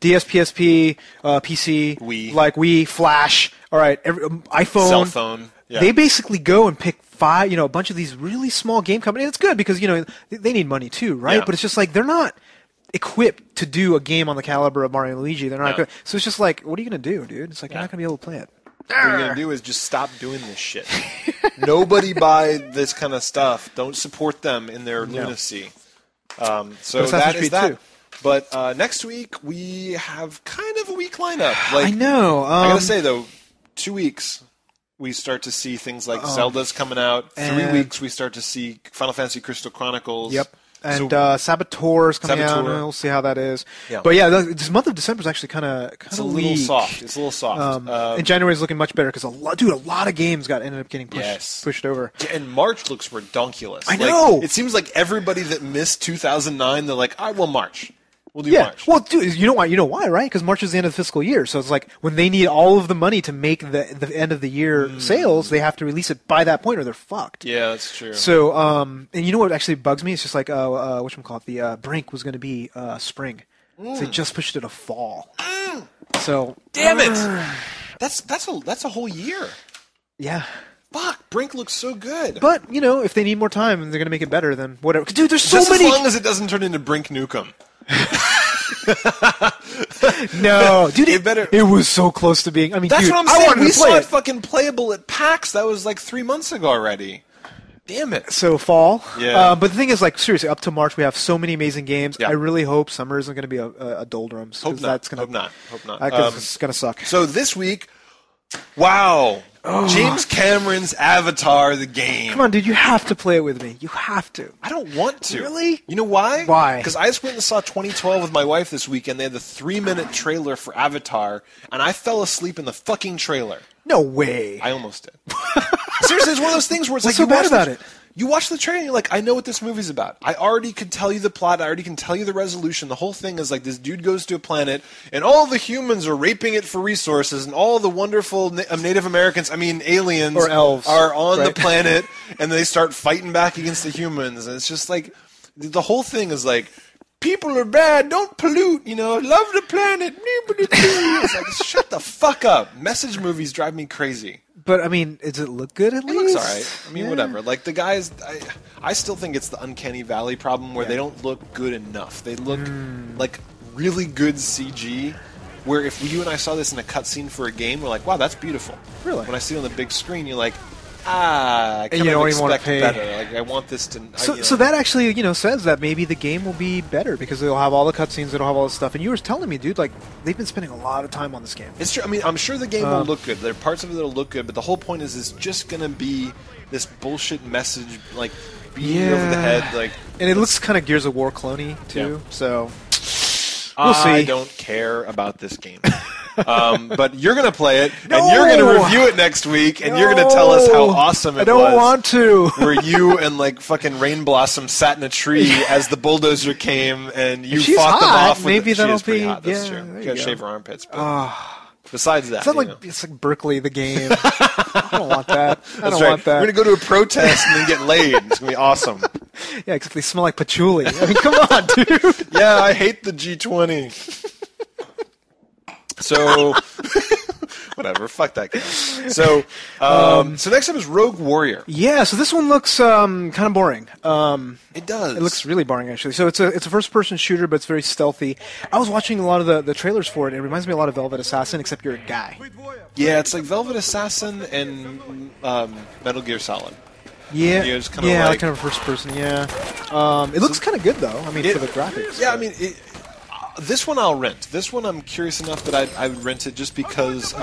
DS, PSP, PC, Wii. Like Wii, Flash, all right, iPhone. Cell phone. Yeah. They basically go and pick five, you know, a bunch of these really small game companies. And it's good because, you know, they need money too, right? Yeah. But it's just like they're not equipped to do a game on the caliber of Mario and Luigi. They're not good. So it's just like, what are you going to do, dude? It's like, you're not going to be able to play it. What you're going to do is just stop doing this shit. Nobody buy this kind of stuff. Don't support them in their lunacy. So that is that. Too. But next week, we have kind of a weak lineup. Like, I know. I got to say, though, 2 weeks, we start to see things like Zelda's coming out. 3 weeks, we start to see Final Fantasy Crystal Chronicles. Yep. And so, Saboteur's coming out. We'll see how that is. Yeah. But yeah, this month of December is actually kind of a little soft. And January is looking much better because a lot of games ended up getting pushed over. Yeah, and March looks redonkulous. I know. It seems like everybody that missed 2009, they're like, all right, well, March. We'll do March. Well, dude, you know why, right? Because March is the end of the fiscal year. So it's like when they need all of the money to make the end of the year sales, they have to release it by that point or they're fucked. Yeah, that's true. So, and you know what actually bugs me? It's just like, whatchamacallit, the Brink was going to be spring. Mm. So they just pushed it to fall. Mm. So, damn it! That's a whole year. Yeah. Fuck, Brink looks so good. But, you know, if they need more time and they're going to make it better, then whatever. Dude, there's so many. As long as it doesn't turn into Brink Nukem. No, dude, it was so close to being. I mean, that's what I'm saying. We saw it fucking playable at PAX. That was like 3 months ago already. Damn it. So fall. Yeah. But the thing is, like, seriously, up to March, we have so many amazing games. Yeah. I really hope summer isn't going to be a doldrums. Hope not. Hope not. It's going to suck. So this week, wow. Oh. James Cameron's Avatar, the game. Come on, dude. You have to play it with me. You have to. I don't want to. Really? You know why? Why? Because I just went and saw 2012 with my wife this weekend. They had the 3-minute trailer for Avatar, and I fell asleep in the fucking trailer. No way. I almost did. Seriously, it's one of those things where it's like... What's so bad about it? You watch the trailer and you're like, I know what this movie's about. I already can tell you the plot. I already can tell you the resolution. The whole thing is like this dude goes to a planet and all the humans are raping it for resources and all the wonderful Native Americans, I mean aliens, or elves, are on the planet and they start fighting back against the humans. And it's just like the whole thing is like, people are bad. Don't pollute. You know, love the planet. It's like, shut the fuck up. Message movies drive me crazy. But, I mean, does it look good at least? It looks all right. I mean, whatever. Like, the guys... I still think it's the Uncanny Valley problem where they don't look good enough. They look like really good CG where if you and I saw this in a cutscene for a game, we're like, wow, that's beautiful. Really? When I see it on the big screen, you're like... I kind of expect better. Like, I want this to... So that actually, you know, says that maybe the game will be better because it'll have all the cutscenes, it'll have all this stuff. And you were telling me, dude, like, they've been spending a lot of time on this game. It's true. I mean, I'm sure the game will look good. There are parts of it that will look good, but the whole point is it's just going to be this bullshit message, like, beating you over the head. Like, and it looks kind of Gears of War clone-y, too. Yeah. So, we'll see. I don't care about this game. But you're going to play it, and you're going to review it next week, and you're going to tell us how awesome it was. I don't want to. Where you and, like, fucking Rain Blossom sat in a tree as the bulldozer came, and you fought them off. Maybe that'll be... Hot. That's true. You got to shave her armpits. But besides that, it's like Berkeley the game. I don't want that. I don't want that. We're going to go to a protest and then get laid. It's going to be awesome. Yeah, except they smell like patchouli. I mean, come on, dude. Yeah, I hate the G20. So Whatever. Fuck that guy. So, so next up is Rogue Warrior. Yeah. So this one looks kind of boring. It does. It looks really boring actually. So it's a first person shooter, but it's very stealthy. I was watching a lot of the trailers for it. It reminds me a lot of Velvet Assassin, except you're a guy. Yeah, it's like Velvet Assassin and Metal Gear Solid. Yeah, it's kind of like kind of first person. Yeah, it looks kind of good though. I mean, for the graphics. Yeah, but. I mean, this one I'll rent. This one I'm curious enough that I would rent it just because.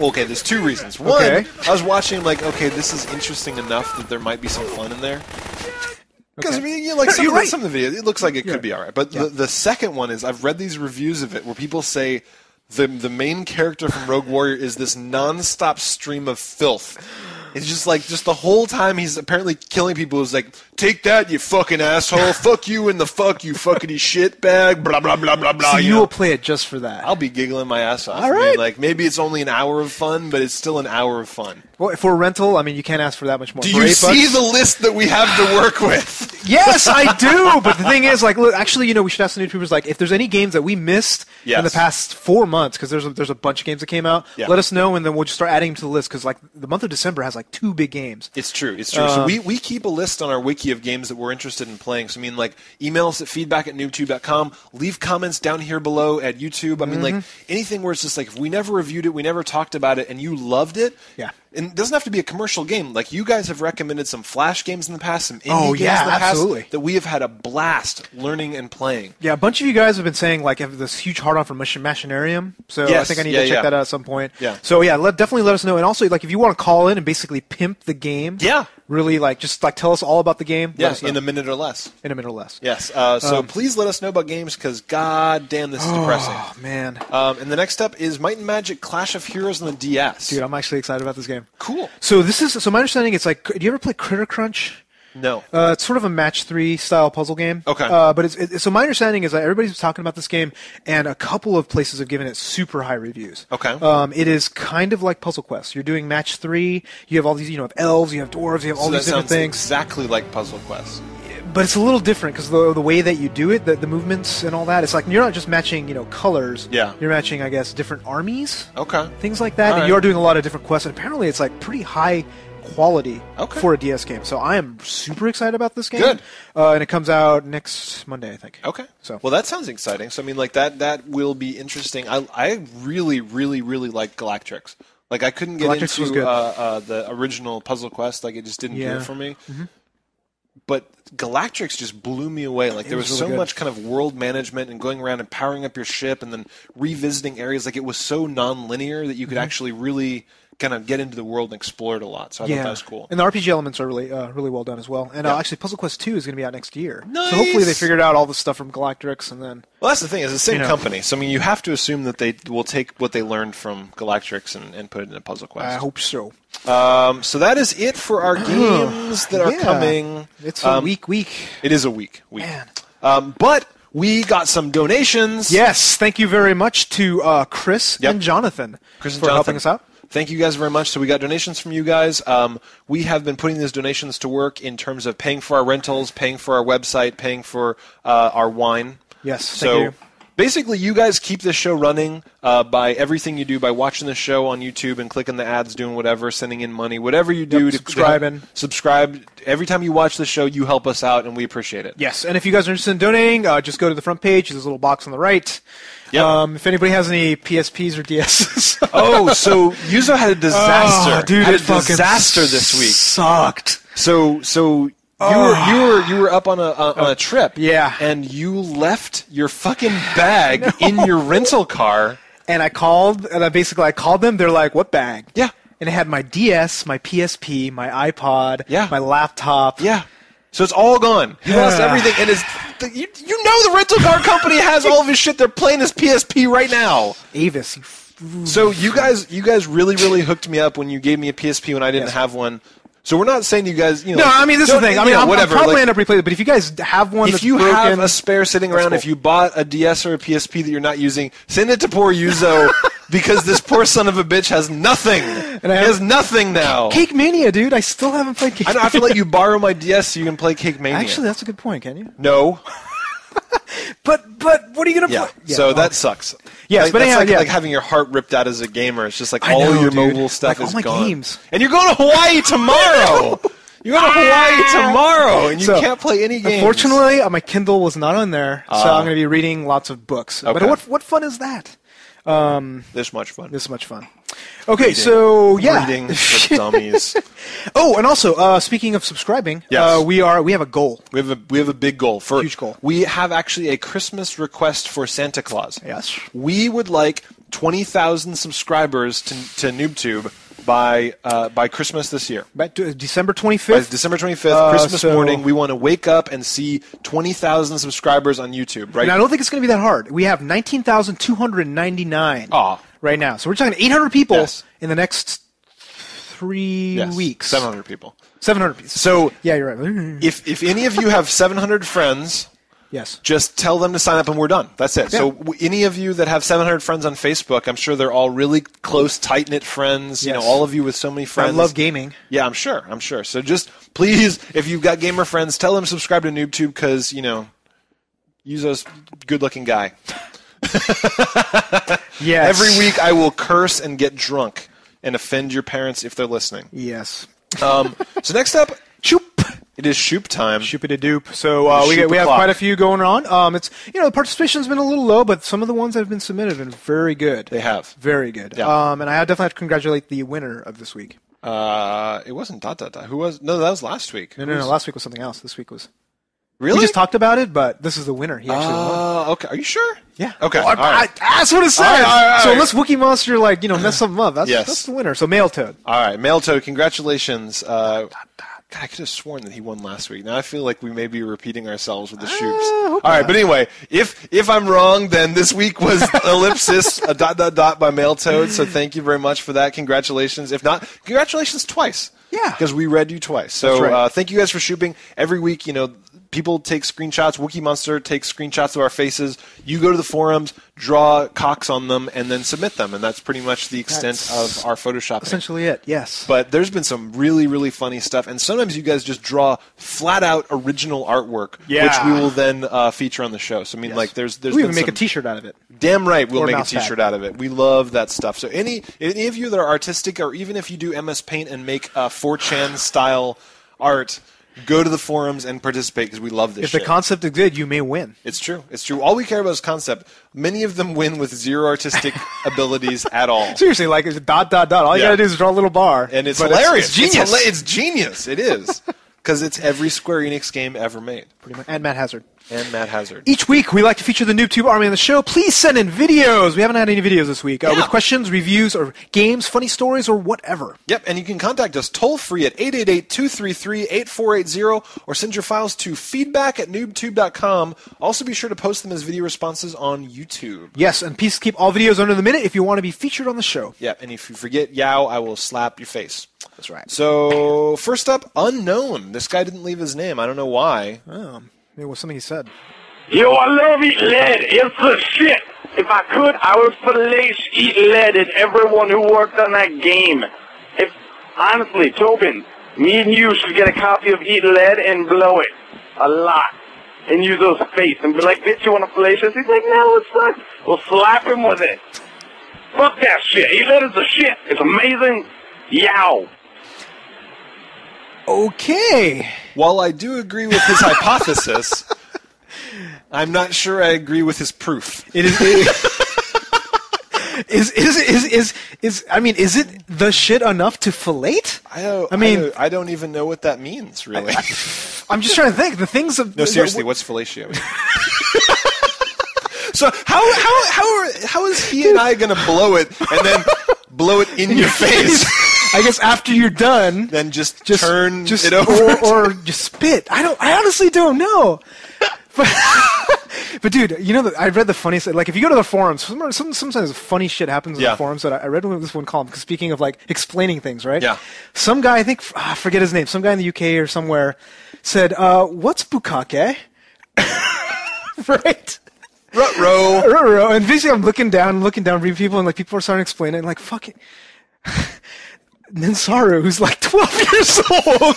Okay, there's two reasons. One, okay. I was watching like, okay, this is interesting enough that there might be some fun in there. Because I mean, you know, like some of the videos, it looks like it could be all right. But the second one is I've read these reviews of it where people say. The main character from Rogue Warrior is this nonstop stream of filth. It's just like, just the whole time he's apparently killing people. He's like, take that, you fucking asshole. Fuck you and the fuck, you fucking shitbag. Blah, blah, blah, blah, blah. So you will play it just for that. I'll be giggling my ass off. All right. I mean, like, maybe it's only an hour of fun, but it's still an hour of fun. Well, for rental, I mean, you can't ask for that much more. Do you see the list that we have to work with? Yes, I do. But the thing is, like, look, actually, you know, we should ask the NoobToobers, like, if there's any games that we missed in the past 4 months, because there's a bunch of games that came out, let us know, and then we'll just start adding them to the list, because, like, the month of December has, like, 2 big games. It's true. It's true. So we keep a list on our wiki of games that we're interested in playing. So, I mean, like, email us at feedback@noobtoob.com. Leave comments down here below at YouTube. I mean, like, anything where it's just, like, if we never reviewed it, we never talked about it, and you loved it. Yeah. And it doesn't have to be a commercial game. Like, you guys have recommended some Flash games in the past, some indie games in the past that we have had a blast learning and playing. Yeah, a bunch of you guys have been saying, like, have this huge hard-on for Machinarium. So I think I need to check that out at some point. Yeah. So, yeah, definitely let us know. And also, like, if you want to call in and basically pimp the game, really, like, just, like, tell us all about the game. Yeah, in a minute or less. In a minute or less. Yes. So please let us know about games, because, goddamn, this is depressing. Oh, man. And the next up is Might and Magic: Clash of Heroes on the DS. Dude, I'm actually excited about this game. Cool. So this is my understanding. It's like, do you ever play Critter Crunch? No. It's sort of a Match 3 style puzzle game. Okay. But so my understanding is that everybody's talking about this game, and a couple of places have given it super high reviews. Okay. It is kind of like Puzzle Quest. You're doing Match 3. You have all these, you know, have elves, you have dwarves, you have all these different things. Exactly like Puzzle Quest. But it's a little different because the way that you do it, the movements and all that, it's like you're not just matching, you know, colors. Yeah. You're matching, I guess, different armies. Okay. Things like that. All right. You are doing a lot of different quests, and apparently it's like pretty high quality for a DS game. So I am super excited about this game. Good. And it comes out next Monday, I think. Okay. So well, that sounds exciting. So I mean, like that will be interesting. I really, really, really like Galactrix. Like I couldn't get into the original Puzzle Quest. Like it just didn't do it for me. Mm-hmm. But Galactrix just blew me away. Like there was so much kind of world management and going around and powering up your ship and then revisiting areas. Like it was so non-linear that you could actually really kind of get into the world and explore it a lot. So I thought that was cool. And the RPG elements are really, really well done as well. And actually, Puzzle Quest 2 is going to be out next year. Nice. So hopefully they figured out all the stuff from Galactrix and then. Well, that's the thing. It's the same company. So I mean, you have to assume that they will take what they learned from Galactrix and put it into Puzzle Quest. I hope so. So that is it for our games that are coming. It's a week. It is a week. Man. But we got some donations. Yes, thank you very much to Chris and Jonathan for helping us out. Thank you guys very much. So we got donations from you guys. We have been putting those donations to work in terms of paying for our rentals, paying for our website, paying for our wine. Yes, thank you. Basically, you guys keep this show running by everything you do, by watching the show on YouTube and clicking the ads, doing whatever, sending in money, whatever you do. Subscribe. Every time you watch the show, you help us out, and we appreciate it. Yes, and if you guys are interested in donating, just go to the front page. There's a little box on the right. Yep. If anybody has any PSPs or DSs. So Yuzo had a disaster. Oh, dude, it fucking disaster this week. Sucked. So. You were up on a trip, and you left your fucking bag in your rental car. And I called, and I called them. They're like, "What bag?" Yeah, and it had my DS, my PSP, my iPod, my laptop, So it's all gone. You lost everything, and you know the rental car company has all of his shit. They're playing his PSP right now. Avis, so you guys really, really hooked me up when you gave me a PSP when I didn't have one. So we're not saying you guys, you know. No, I mean, this is the thing. I mean, I'll probably end up replaying it, but if you guys have one that's broken. If you have a spare sitting around, if you bought a DS or a PSP that you're not using, send it to poor Yuzo because this poor son of a bitch has nothing. And he has nothing now. Cake Mania, dude. I still haven't played Cake Mania. I have to let you borrow my DS so you can play Cake Mania. Actually, that's a good point, can you? No. But what are you gonna play? Yeah, so that sucks. Yeah, like, but that's like having your heart ripped out as a gamer. It's just like all your mobile stuff is gone. All my games. And you're going to Hawaii tomorrow. You're going to Hawaii tomorrow, and you can't play any games. Unfortunately, my Kindle was not on there, so I'm going to be reading lots of books. Okay. But what fun is that? This much fun. This much fun. Okay, so reading for dummies. Oh, and also speaking of subscribing, we have a goal. We have a big goal. Huge goal. We have actually a Christmas request for Santa Claus. Yes. We would like 20,000 subscribers to NoobToob by Christmas this year. By December 25th? By December 25th, Christmas morning, we want to wake up and see 20,000 subscribers on YouTube, right? And I don't think it's going to be that hard. We have 19,299 right now. So we're talking 800 people in the next 3 weeks. 700 people. 700 people. So yeah, you're right. If any of you have 700 friends... Yes. Just tell them to sign up and we're done. That's it. Yeah. So any of you that have 700 friends on Facebook, I'm sure they're all really close, tight-knit friends. Yes. You know, all of you with so many friends. I love gaming. Yeah, I'm sure. I'm sure. So just please, if you've got gamer friends, tell them to subscribe to NoobToob because, you know, Yuzo's a good-looking guy. Yes. Every week I will curse and get drunk and offend your parents if they're listening. Yes. So next up, it is Shoop time. Shoop-a-doop. So we have quite a few going on. It's the participation's been a little low, but some of the ones that have been submitted have been very good. They have. Very good. Yeah. And I definitely have to congratulate the winner of this week. It wasn't ... Who was? No, that was last week. No, last week was something else. This week was... Really? We just talked about it, but this is the winner. He actually won. Okay. Are you sure? Yeah. Okay. Well, I that's what it says. All right. So unless Wookiee Monster mess something up, that's the winner. So Mail Toad. All right, Mail Toad, congratulations. God, I could have sworn that he won last week. Now I feel like we may be repeating ourselves with the Shoops. All right, but anyway, if I'm wrong, then this week was Ellipsis ... by Mail Toad. So thank you very much for that. Congratulations. If not, congratulations twice. Yeah, because we read you twice. So right. Thank you guys for shooping every week. People take screenshots. Wookiee Monster takes screenshots of our faces. You go to the forums, draw cocks on them, and then submit them. And that's pretty much the extent of our photoshopping. Essentially it, yes. But there's been some really, really funny stuff. And sometimes you guys just draw flat-out original artwork, which we will then feature on the show. So, I mean, there's we'll even make a T-shirt out of it. Damn right we'll make a T-shirt out of it. We love that stuff. So any of you that are artistic, or even if you do MS Paint and make 4chan-style art... Go to the forums and participate because we love this shit. If the concept is good, you may win. It's true. It's true. All we care about is concept. Many of them win with zero artistic abilities at all. Seriously, like it's ... All you gotta do is draw a little bar. And it's hilarious. It's genius. It's genius. It is. Because it's every Square Enix game ever made. Pretty much. And Matt Hazard. Each week, we like to feature the NoobToob Army on the show. Please send in videos. We haven't had any videos this week. With questions, reviews, or games, funny stories, or whatever. Yep, and you can contact us toll-free at 888-233-8480 or send your files to feedback@noobtoob.com. Also, be sure to post them as video responses on YouTube. Yes, and please keep all videos under the minute if you want to be featured on the show. Yeah, and if you forget yow, I will slap your face. That's right. So, first up, Unknown. This guy didn't leave his name. I don't know why. Oh. It was something he said. Yo, I love Eat Lead. It's the shit. If I could, I would flash Eat Lead at everyone who worked on that game. If honestly, Tobin, me and you should get a copy of Eat Lead and blow it a lot. And use those face and be like, bitch, you want to flash us? He's like, no, it sucks. We'll slap him with it. Fuck that shit. Eat Lead is the shit. It's amazing. Yow. Okay. While I do agree with his hypothesis, I'm not sure I agree with his proof. Is it the shit enough to fellate? I don't even know what that means, really. I'm just trying to think. The things of seriously, what's fellatio? So how is he and I gonna blow it and then blow it in your face? I guess after you're done, then just turn it over, or just spit. I honestly don't know. But dude, I read the funniest. Like, if you go to the forums, sometimes funny shit happens in the forums. That I read this one column. Speaking of like explaining things, right? Yeah. Some guy, I think I forget his name. Some guy in the UK or somewhere said, "What's bukkake?" Right. Ruh-roh. Ruh-roh. And basically, I'm looking down, reading people, and like people are starting to explain it, and like fuck it. Ninsaru, who's like 12 years old,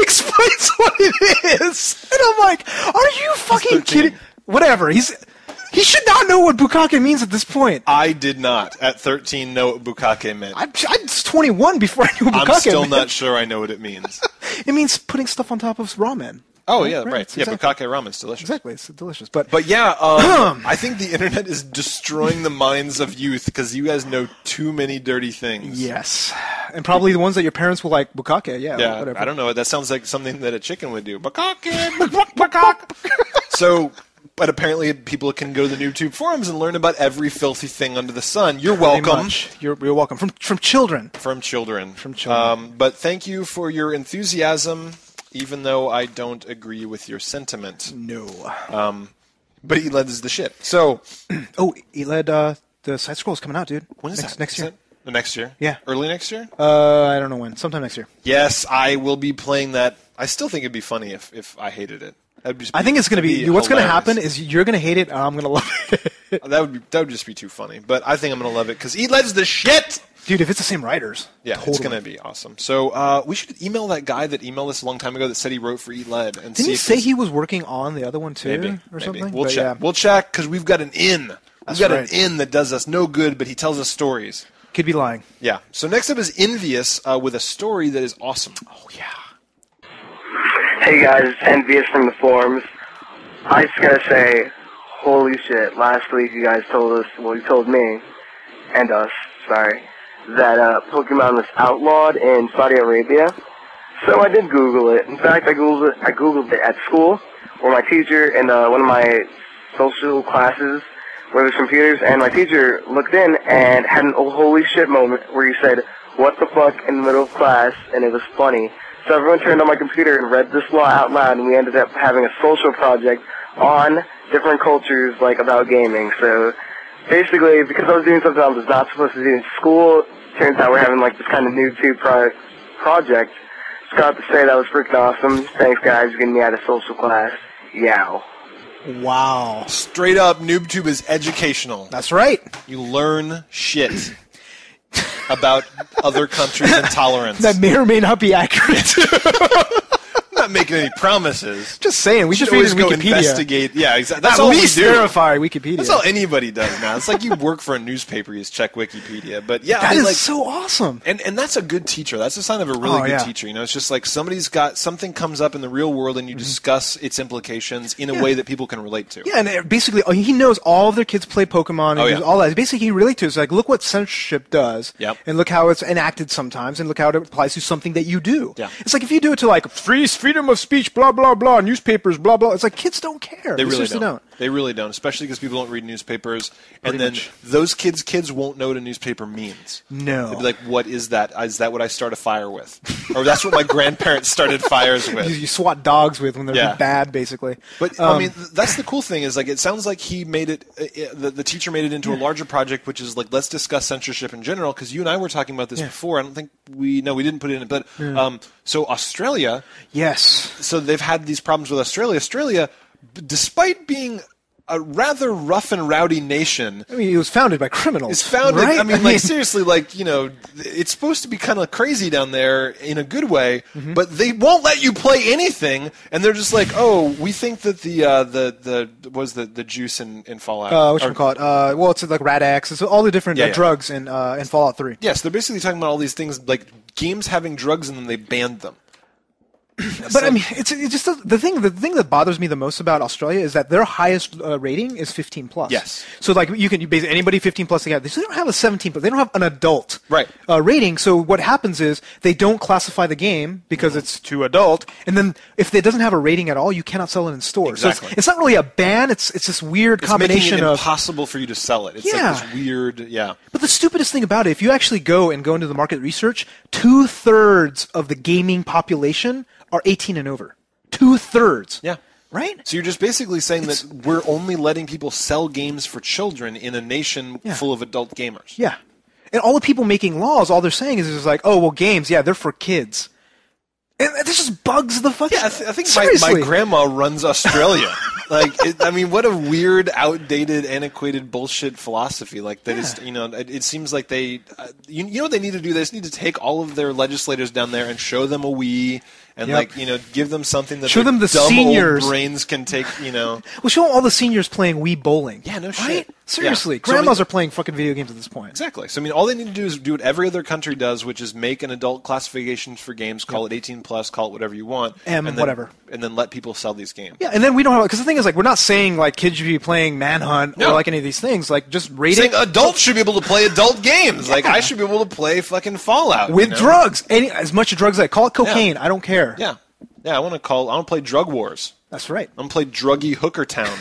explains what it is. And I'm like, are you fucking kidding? whatever. He should not know what bukkake means at this point. I did not, at 13, know what bukkake meant. I was 21 before I knew what bukkake meant. I'm still not sure I know what it means. It means putting stuff on top of ramen. Oh, yeah, right. Yeah, exactly. Bukkake ramen's delicious. Exactly, it's delicious. But yeah, I think the internet is destroying the minds of youth because you guys know too many dirty things. Yes. And probably the ones that your parents will like, bukkake, yeah whatever. I don't know. That sounds like something that a chicken would do. Bukkake, bukkake. So... But apparently people can go to the NoobToob forums and learn about every filthy thing under the sun. You're welcome. You're welcome. From children. But thank you for your enthusiasm, even though I don't agree with your sentiment. No. But Eat Lead is the shit. So, Eat Lead, the side scroll is coming out, dude. When is that? Next year. Next year? Yeah. Early next year? I don't know when. Sometime next year. Yes, I will be playing that. I still think it'd be funny if I hated it. I think it's going to be what's going to happen is you're going to hate it and I'm going to love it. That would just be too funny. But I think I'm going to love it because Eat Lead's the shit. Dude, if it's the same writers. Yeah, totally. It's going to be awesome. So we should email that guy that emailed us a long time ago that said he wrote for Eat Lead. And didn't he say he was working on the other one too maybe. Something? We'll check. Yeah. We'll check because we've got an in. We've got an in that does us no good, but he tells us stories. Could be lying. Yeah. So next up is Envious with a story that is awesome. Oh, yeah. Hey guys, it's Envious from the forums. I just gotta say, holy shit, last week you guys told us, well you told me, and us, sorry, that Pokemon was outlawed in Saudi Arabia. So I did Google it. In fact, I Googled it at school, where my teacher and one of my social classes where there's computers, and my teacher looked in and had an holy shit moment where he said, what the fuck, in the middle of class, and it was funny. So everyone turned on my computer and read this law out loud, and we ended up having a social project on different cultures, like, about gaming. So basically, because I was doing something I was not supposed to do in school, turns out we're having, like, this kind of NoobToob project. Just got to say that was freaking awesome. Thanks, guys, for getting me out of social class. Yow. Wow. Straight up, NoobToob is educational. That's right. You learn shit. About other countries' intolerance. That may or may not be accurate. I'm not making any promises. Just saying. We should always go investigate. Yeah, exactly. That's all we do. At least verify Wikipedia. That's all anybody does now. It's like you work for a newspaper, you just check Wikipedia. But yeah, that is like, so awesome. And that's a good teacher. That's a sign of a really good teacher. You know, it's just like somebody's got something comes up in the real world, and you discuss its implications in a way that people can relate to. Yeah, and basically he knows all of their kids play Pokemon and all that. Basically, he relates to it. It's like look what censorship does, and look how it's enacted sometimes, and look how it applies to something that you do. Yeah. It's like if you do it to like free speech. Freedom of speech, blah, blah, blah, newspapers, blah, blah. It's like kids don't care. They really don't. They really don't, especially because people don't read newspapers. And then those kids won't know what a newspaper means. No. They'll be like, what is that? Is that what I start a fire with? Or that's what my grandparents started fires with. You swat dogs with when they're bad, basically. But, I mean, that's the cool thing is, like, it sounds like he made it, the teacher made it into a larger project, which is, like, let's discuss censorship in general, because you and I were talking about this before. I don't think we didn't put it in, but, so Australia. Yes. So they've had these problems with Australia. Australia, despite being a rather rough and rowdy nation. I mean, it was founded by criminals. It's founded, right? I mean, like, seriously, like, you know, it's supposed to be kind of crazy down there in a good way, but they won't let you play anything, and they're just like, oh, we think that the juice in Fallout? Whatchamacallit? Well, it's like Rad-X. It's all the different drugs in Fallout 3. Yes, so they're basically talking about all these things, like games having drugs in them, they banned them. But I mean, it's just the thing that bothers me the most about Australia is that their highest rating is 15+. Yes. So like you can basically anybody 15+ they have. They don't have a 17+. They don't have an adult rating. So what happens is they don't classify the game because it's too adult. And then if it doesn't have a rating at all, you cannot sell it in stores. Exactly. So it's not really a ban. It's this weird combination of impossible for you to sell it. It's like this weird But the stupidest thing about it, if you actually go into the market research, 2/3 of the gaming population are 18 and over. 2/3. Yeah. Right? So you're just basically saying that we're only letting people sell games for children in a nation full of adult gamers. Yeah. And all the people making laws, all they're saying is like, oh, well, games, they're for kids. And this just bugs the fuck out. Yeah, I think my grandma runs Australia. Like, what a weird, outdated, antiquated bullshit philosophy. Like, that is, you know, it seems like they, you know what they need to do? They just need to take all of their legislators down there and show them a Wii. and like, you know, give them something that show them the dumb seniors. Old brains can take. You know, well, show all the seniors playing Wii bowling. Yeah, no shit. Right? Seriously, grandmas are playing fucking video games at this point. Exactly. So I mean, all they need to do is do what every other country does, which is make an adult classification for games. Call it 18+. Call it whatever you want. And then, whatever. And then let people sell these games. Yeah, and then we don't have because the thing is like we're not saying like kids should be playing Manhunt or like any of these things. Like just rating adults should be able to play adult games. Like I should be able to play fucking Fallout with drugs. As much drugs as I call it cocaine. I don't care. Yeah, yeah. I want to play drug wars. That's right. I'm play druggy hooker town.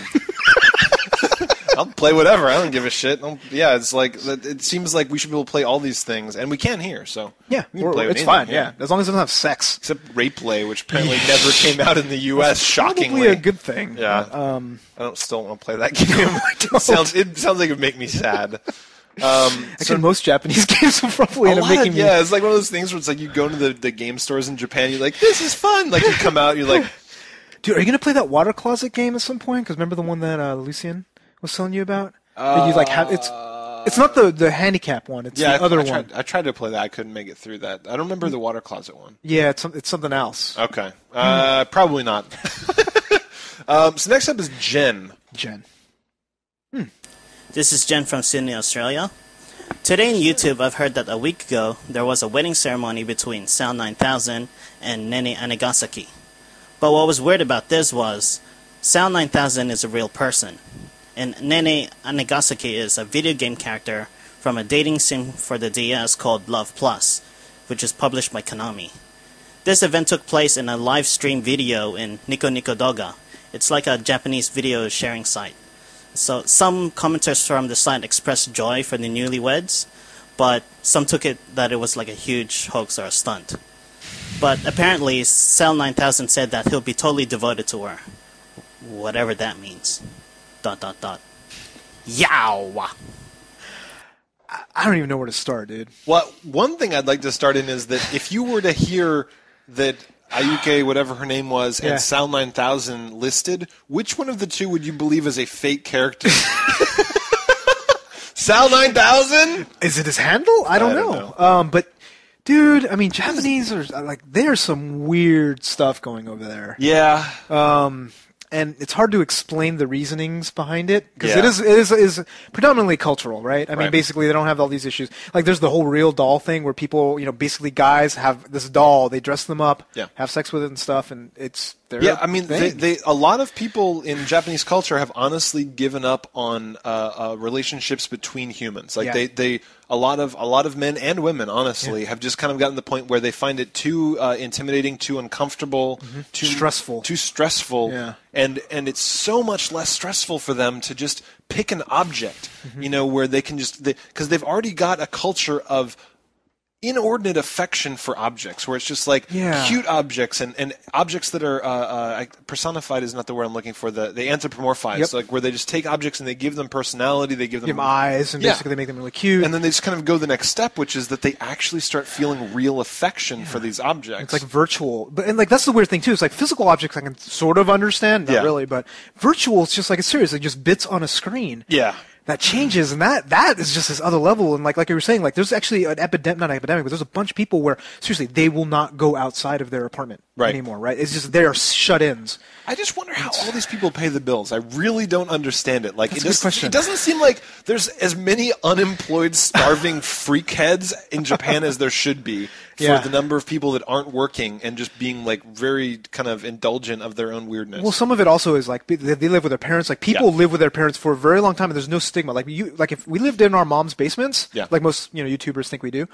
I'll play whatever. I don't give a shit. Yeah, it's like it seems like we should be able to play all these things, and we can here. So yeah, we can play it's anything, fine. Yeah. As long as it doesn't have sex, except rape play, which apparently never came out in the U.S. Shockingly, probably a good thing. Yeah, I don't still want to play that game. It sounds like it would make me sad. Actually, most Japanese games are probably making me. Yeah, it's like one of those things where it's like you go to the game stores in Japan. You're like, this is fun. Like you come out, you're like, dude, are you gonna play that water closet game at some point? Because remember the one that Lucien was telling you about? You like have it's not the handicap one. It's the other one. I tried to play that. I couldn't make it through that. I don't remember the water closet one. Yeah, it's something else. Okay, probably not. So next up is Jen. This is Jen from Sydney, Australia. Today on YouTube, I've heard that a week ago there was a wedding ceremony between Sound 9000 and Nene Anegasaki. But what was weird about this was Sound 9000 is a real person, and Nene Anegasaki is a video game character from a dating sim for the DS called Love Plus, which is published by Konami. This event took place in a live stream video in Nico Nico Doga. It's like a Japanese video sharing site. So some commenters from the site expressed joy for the newlyweds, but some took it that it was like a huge hoax or a stunt. But apparently, Cell 9000 said that he'll be totally devoted to her. Whatever that means. ... Yow! I don't even know where to start, dude. Well, one thing I'd like to start in is that if you were to hear that Ayuke, whatever her name was, and Sound 9000 listed, which one of the two would you believe is a fake character? Sound 9000? Is it his handle? I don't know. But, dude, I mean, Japanese are like, there's some weird stuff going over there. Yeah. And it's hard to explain the reasonings behind it because it is predominantly cultural, right? I mean, basically they don't have all these issues. Like there's the whole real doll thing where people, you know, basically guys have this doll, they dress them up, have sex with it and stuff, and it's their thing. Yeah, I mean, a lot of people in Japanese culture have honestly given up on relationships between humans. Like a lot of men and women, honestly, have just kind of gotten to the point where they find it too intimidating, too uncomfortable, too stressful. Yeah. And it's so much less stressful for them to just pick an object, you know, where they can just because they've already got a culture of inordinate affection for objects, where it's just like cute objects and objects that are personified is not the word I'm looking for. They anthropomorphize, like where they just take objects and they give them personality, they give them eyes, and basically they make them really cute. And then they just kind of go the next step, which is that they actually start feeling real affection for these objects. It's like virtual, and like that's the weird thing too. It's like physical objects I can sort of understand, not really, but virtual it's just like it's seriously just bits on a screen. Yeah. That changes, and that is just this other level. And like you were saying, like there's actually an not an epidemic, but there's a bunch of people where seriously they will not go outside of their apartment anymore. Right? It's just they are shut-ins. I just wonder how all these people pay the bills. I really don't understand it. Like it doesn't seem like there's as many unemployed, starving freakheads in Japan as there should be for the number of people that aren't working and just being like very kind of indulgent of their own weirdness. Well, some of it also is like they live with their parents. Like people live with their parents for a very long time, and there's no stigma. Like if we lived in our mom's basements, like most YouTubers think we do,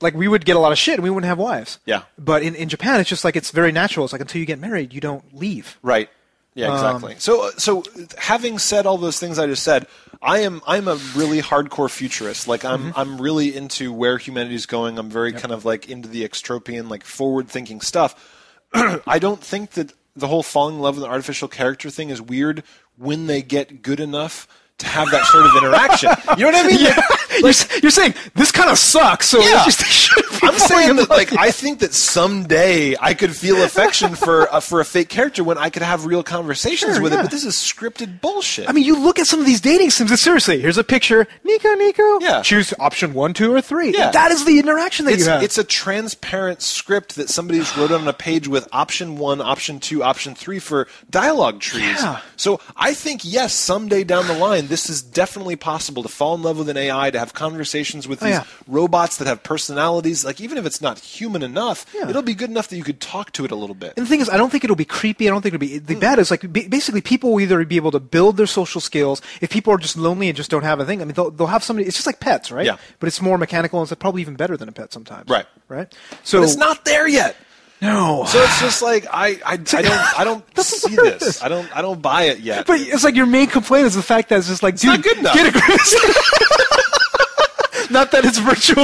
like we would get a lot of shit and we wouldn't have wives. Yeah. But in Japan, it's just like it's very natural. It's like until you get married, you don't leave. Right. Yeah, exactly. So having said all those things I just said, I'm a really hardcore futurist. Like I'm really into where humanity's going. I'm very kind of like into the extropian, like forward thinking stuff. I don't think that the whole falling in love with an artificial character thing is weird when they get good enough to have that sort of interaction. You know what I mean? Yeah. You're saying this kind of sucks. So yeah. I'm saying that I think that someday I could feel affection for a fake character when I could have real conversations with it. But this is scripted bullshit. I mean, you look at some of these dating sims. And seriously, here's a picture. Nico. Yeah. Choose option 1, 2, or 3. Yeah. That is the interaction that you have. It's a transparent script that somebody's wrote on a page with option 1, option 2, option 3 for dialogue trees. Yeah. So I think yes, someday down the line, this is definitely possible to fall in love with an AI, to have conversations with these robots that have personalities. Like, even if it's not human enough, it'll be good enough that you could talk to it a little bit. And the thing is, I don't think it'll be creepy. I don't think it'll be... The bad is, basically, people will either be able to build their social skills. If people are just lonely and just don't have a thing, I mean, they'll have somebody... It's just like pets, right? Yeah. But it's more mechanical, and it's probably even better than a pet sometimes. Right. Right? So... But it's not there yet. No. So it's just like I don't see this. I don't buy it yet. But it's like your main complaint is the fact that it's just like, it's not good enough. Get a Not that it's virtual.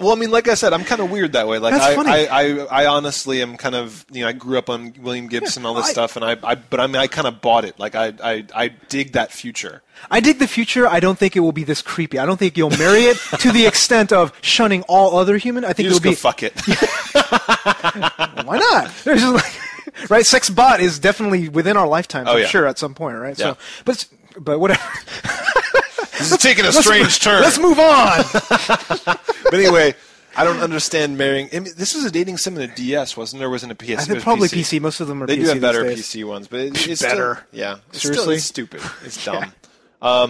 No, like I said, I'm kind of weird that way. Like I honestly am kind of, I grew up on William Gibson and all this stuff, and I kind of bought it. Like I dig that future. I dig the future. I don't think it will be this creepy. I don't think you'll marry it to the extent of shunning all other human. I think it'll be fuck it. Why not? There's just right, sex bot is definitely within our lifetime. Oh, yeah. Sure, at some point, right? Yeah. So, but whatever. This is taking a strange turn. Let's move on. But anyway. I don't understand marrying. I mean, this was a dating sim in a DS, wasn't there? Wasn't a PS? I think probably PC. Most of them are PC. They do have better PC ones, but it's better. Still, yeah, seriously, it's stupid. It's dumb. Yeah.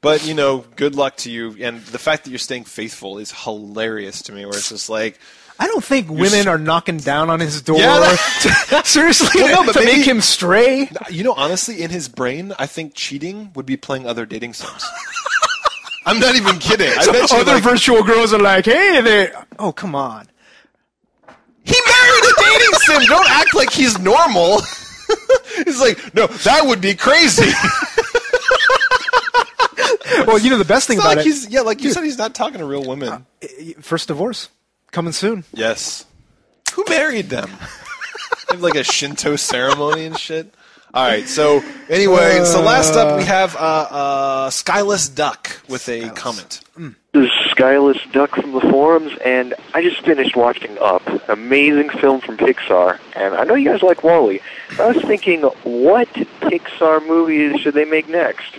But good luck to you. And the fact that you're staying faithful is hilarious to me. Where it's just like, I don't think women are knocking down on his door. Yeah, seriously, to make him stray. Honestly, in his brain, I think cheating would be playing other dating sims. I'm not even kidding. I bet you other virtual girls are like, hey there. Oh, come on. He married a dating sim. Don't act like he's normal. He's like, no, that would be crazy. Well, the best thing about it. Yeah, like you said, he's not talking to real women. First divorce. Coming soon. Yes. Who married them? They have a Shinto ceremony and shit. All right, so anyway, so last up we have Skyless Duck with a comment. Mm. This is Skyless Duck from the forums, and I just finished watching Up, an amazing film from Pixar, and I know you guys like WALL-E. I was thinking, what Pixar movie should they make next?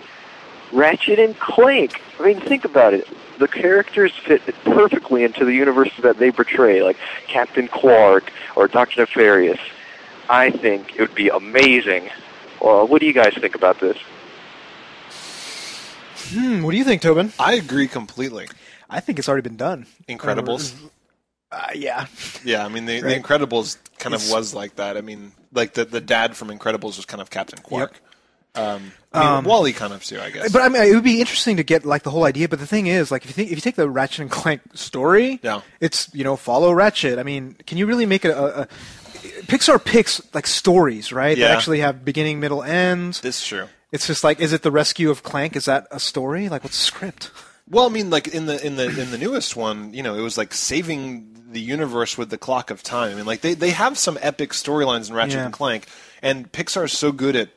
Ratchet and Clank. I mean, think about it. The characters fit perfectly into the universe that they portray, like Captain Quark or Dr. Nefarious. I think it would be amazing. Well, what do you guys think about this? What do you think, Tobin? I agree completely. I think it's already been done. Incredibles. Yeah. Yeah, I mean, the Incredibles kind of was like that. I mean, like the dad from Incredibles was kind of Captain Quark. Yep. WALL-E kind of too, I guess. But I mean, it would be interesting to get the whole idea. But the thing is, if you take the Ratchet and Clank story, it's follow Ratchet. I mean, can you really make it a Pixar picks stories, right? Yeah. That actually have beginning, middle, end. That's true. It's just is it the rescue of Clank? Is that a story? What's the script? Well, I mean, in the newest one, it was saving the universe with the clock of time. I mean, they have some epic storylines in Ratchet and Clank, and Pixar is so good at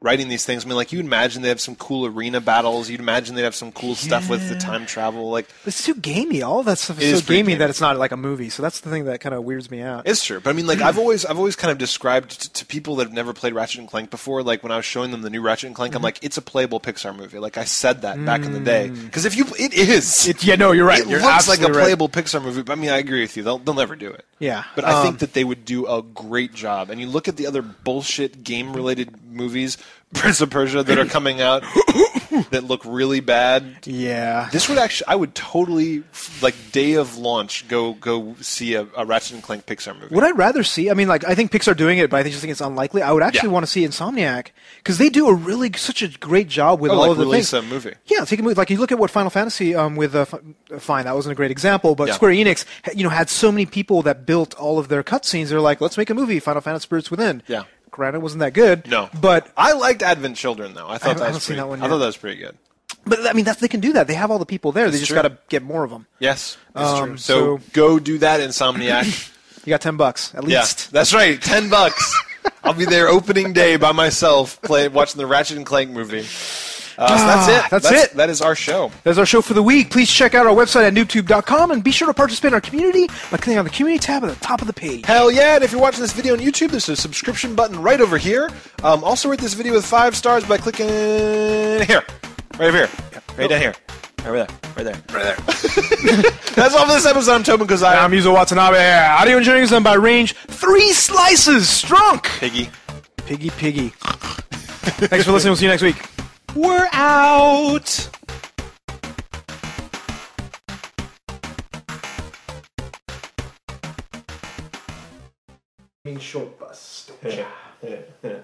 writing these things. I mean, you'd imagine they have some cool arena battles. You'd imagine they'd have some cool stuff with the time travel. It's too gamey. All of that stuff is so gamey that it's not a movie. So that's the thing that kind of weirds me out. It's true. But I mean, I've always kind of described to people that have never played Ratchet and Clank before, when I was showing them the new Ratchet and Clank, I'm like, it's a playable Pixar movie. I said that back in the day. Because it is. You're right. It looks like a playable Pixar movie. But I mean, I agree with you. They'll never do it. Yeah. But I think that they would do a great job. And you look at the other bullshit game-related movies, Prince of Persia, that are coming out that look really bad. Yeah. This would actually, I would totally, day of launch, go see a Ratchet and Clank Pixar movie. Would I rather see, I mean, I think Pixar doing it, but I just think it's unlikely. I would actually want to see Insomniac, because they do such a great job with all of the things. Release a movie. Yeah, take a movie. You look at what Final Fantasy fine, that wasn't a great example, but Square Enix, had so many people that built all of their cutscenes. They're like, let's make a movie, Final Fantasy Spirits Within. Yeah. Granted, it wasn't that good. No. But I liked Advent Children, though. I thought that was pretty good. But, I mean, they can do that. They have all the people there. They just got to get more of them. Yes, that's true. So go do that, Insomniac. You got $10, at least. Yeah, that's right, $10. I'll be there opening day by myself, watching the Ratchet and Clank movie. So that's it. That's it. That is our show. That's our show for the week. Please check out our website at noobtoob.com and be sure to participate in our community by clicking on the community tab at the top of the page. Hell yeah, and if you're watching this video on YouTube, there's a subscription button right over here. Also rate this video with 5 stars by clicking here. Right over here. Yep. Right down here. Right there. Right there. Right there. That's all for this episode. I'm Tobin Kozai. I'm Yuzo Watanabe. Audio engineering is done by Range. 3 slices strunk. Piggy. Piggy, piggy. Thanks for listening. We'll see you next week. We're out. Short bus. Yeah. Yeah. Yeah.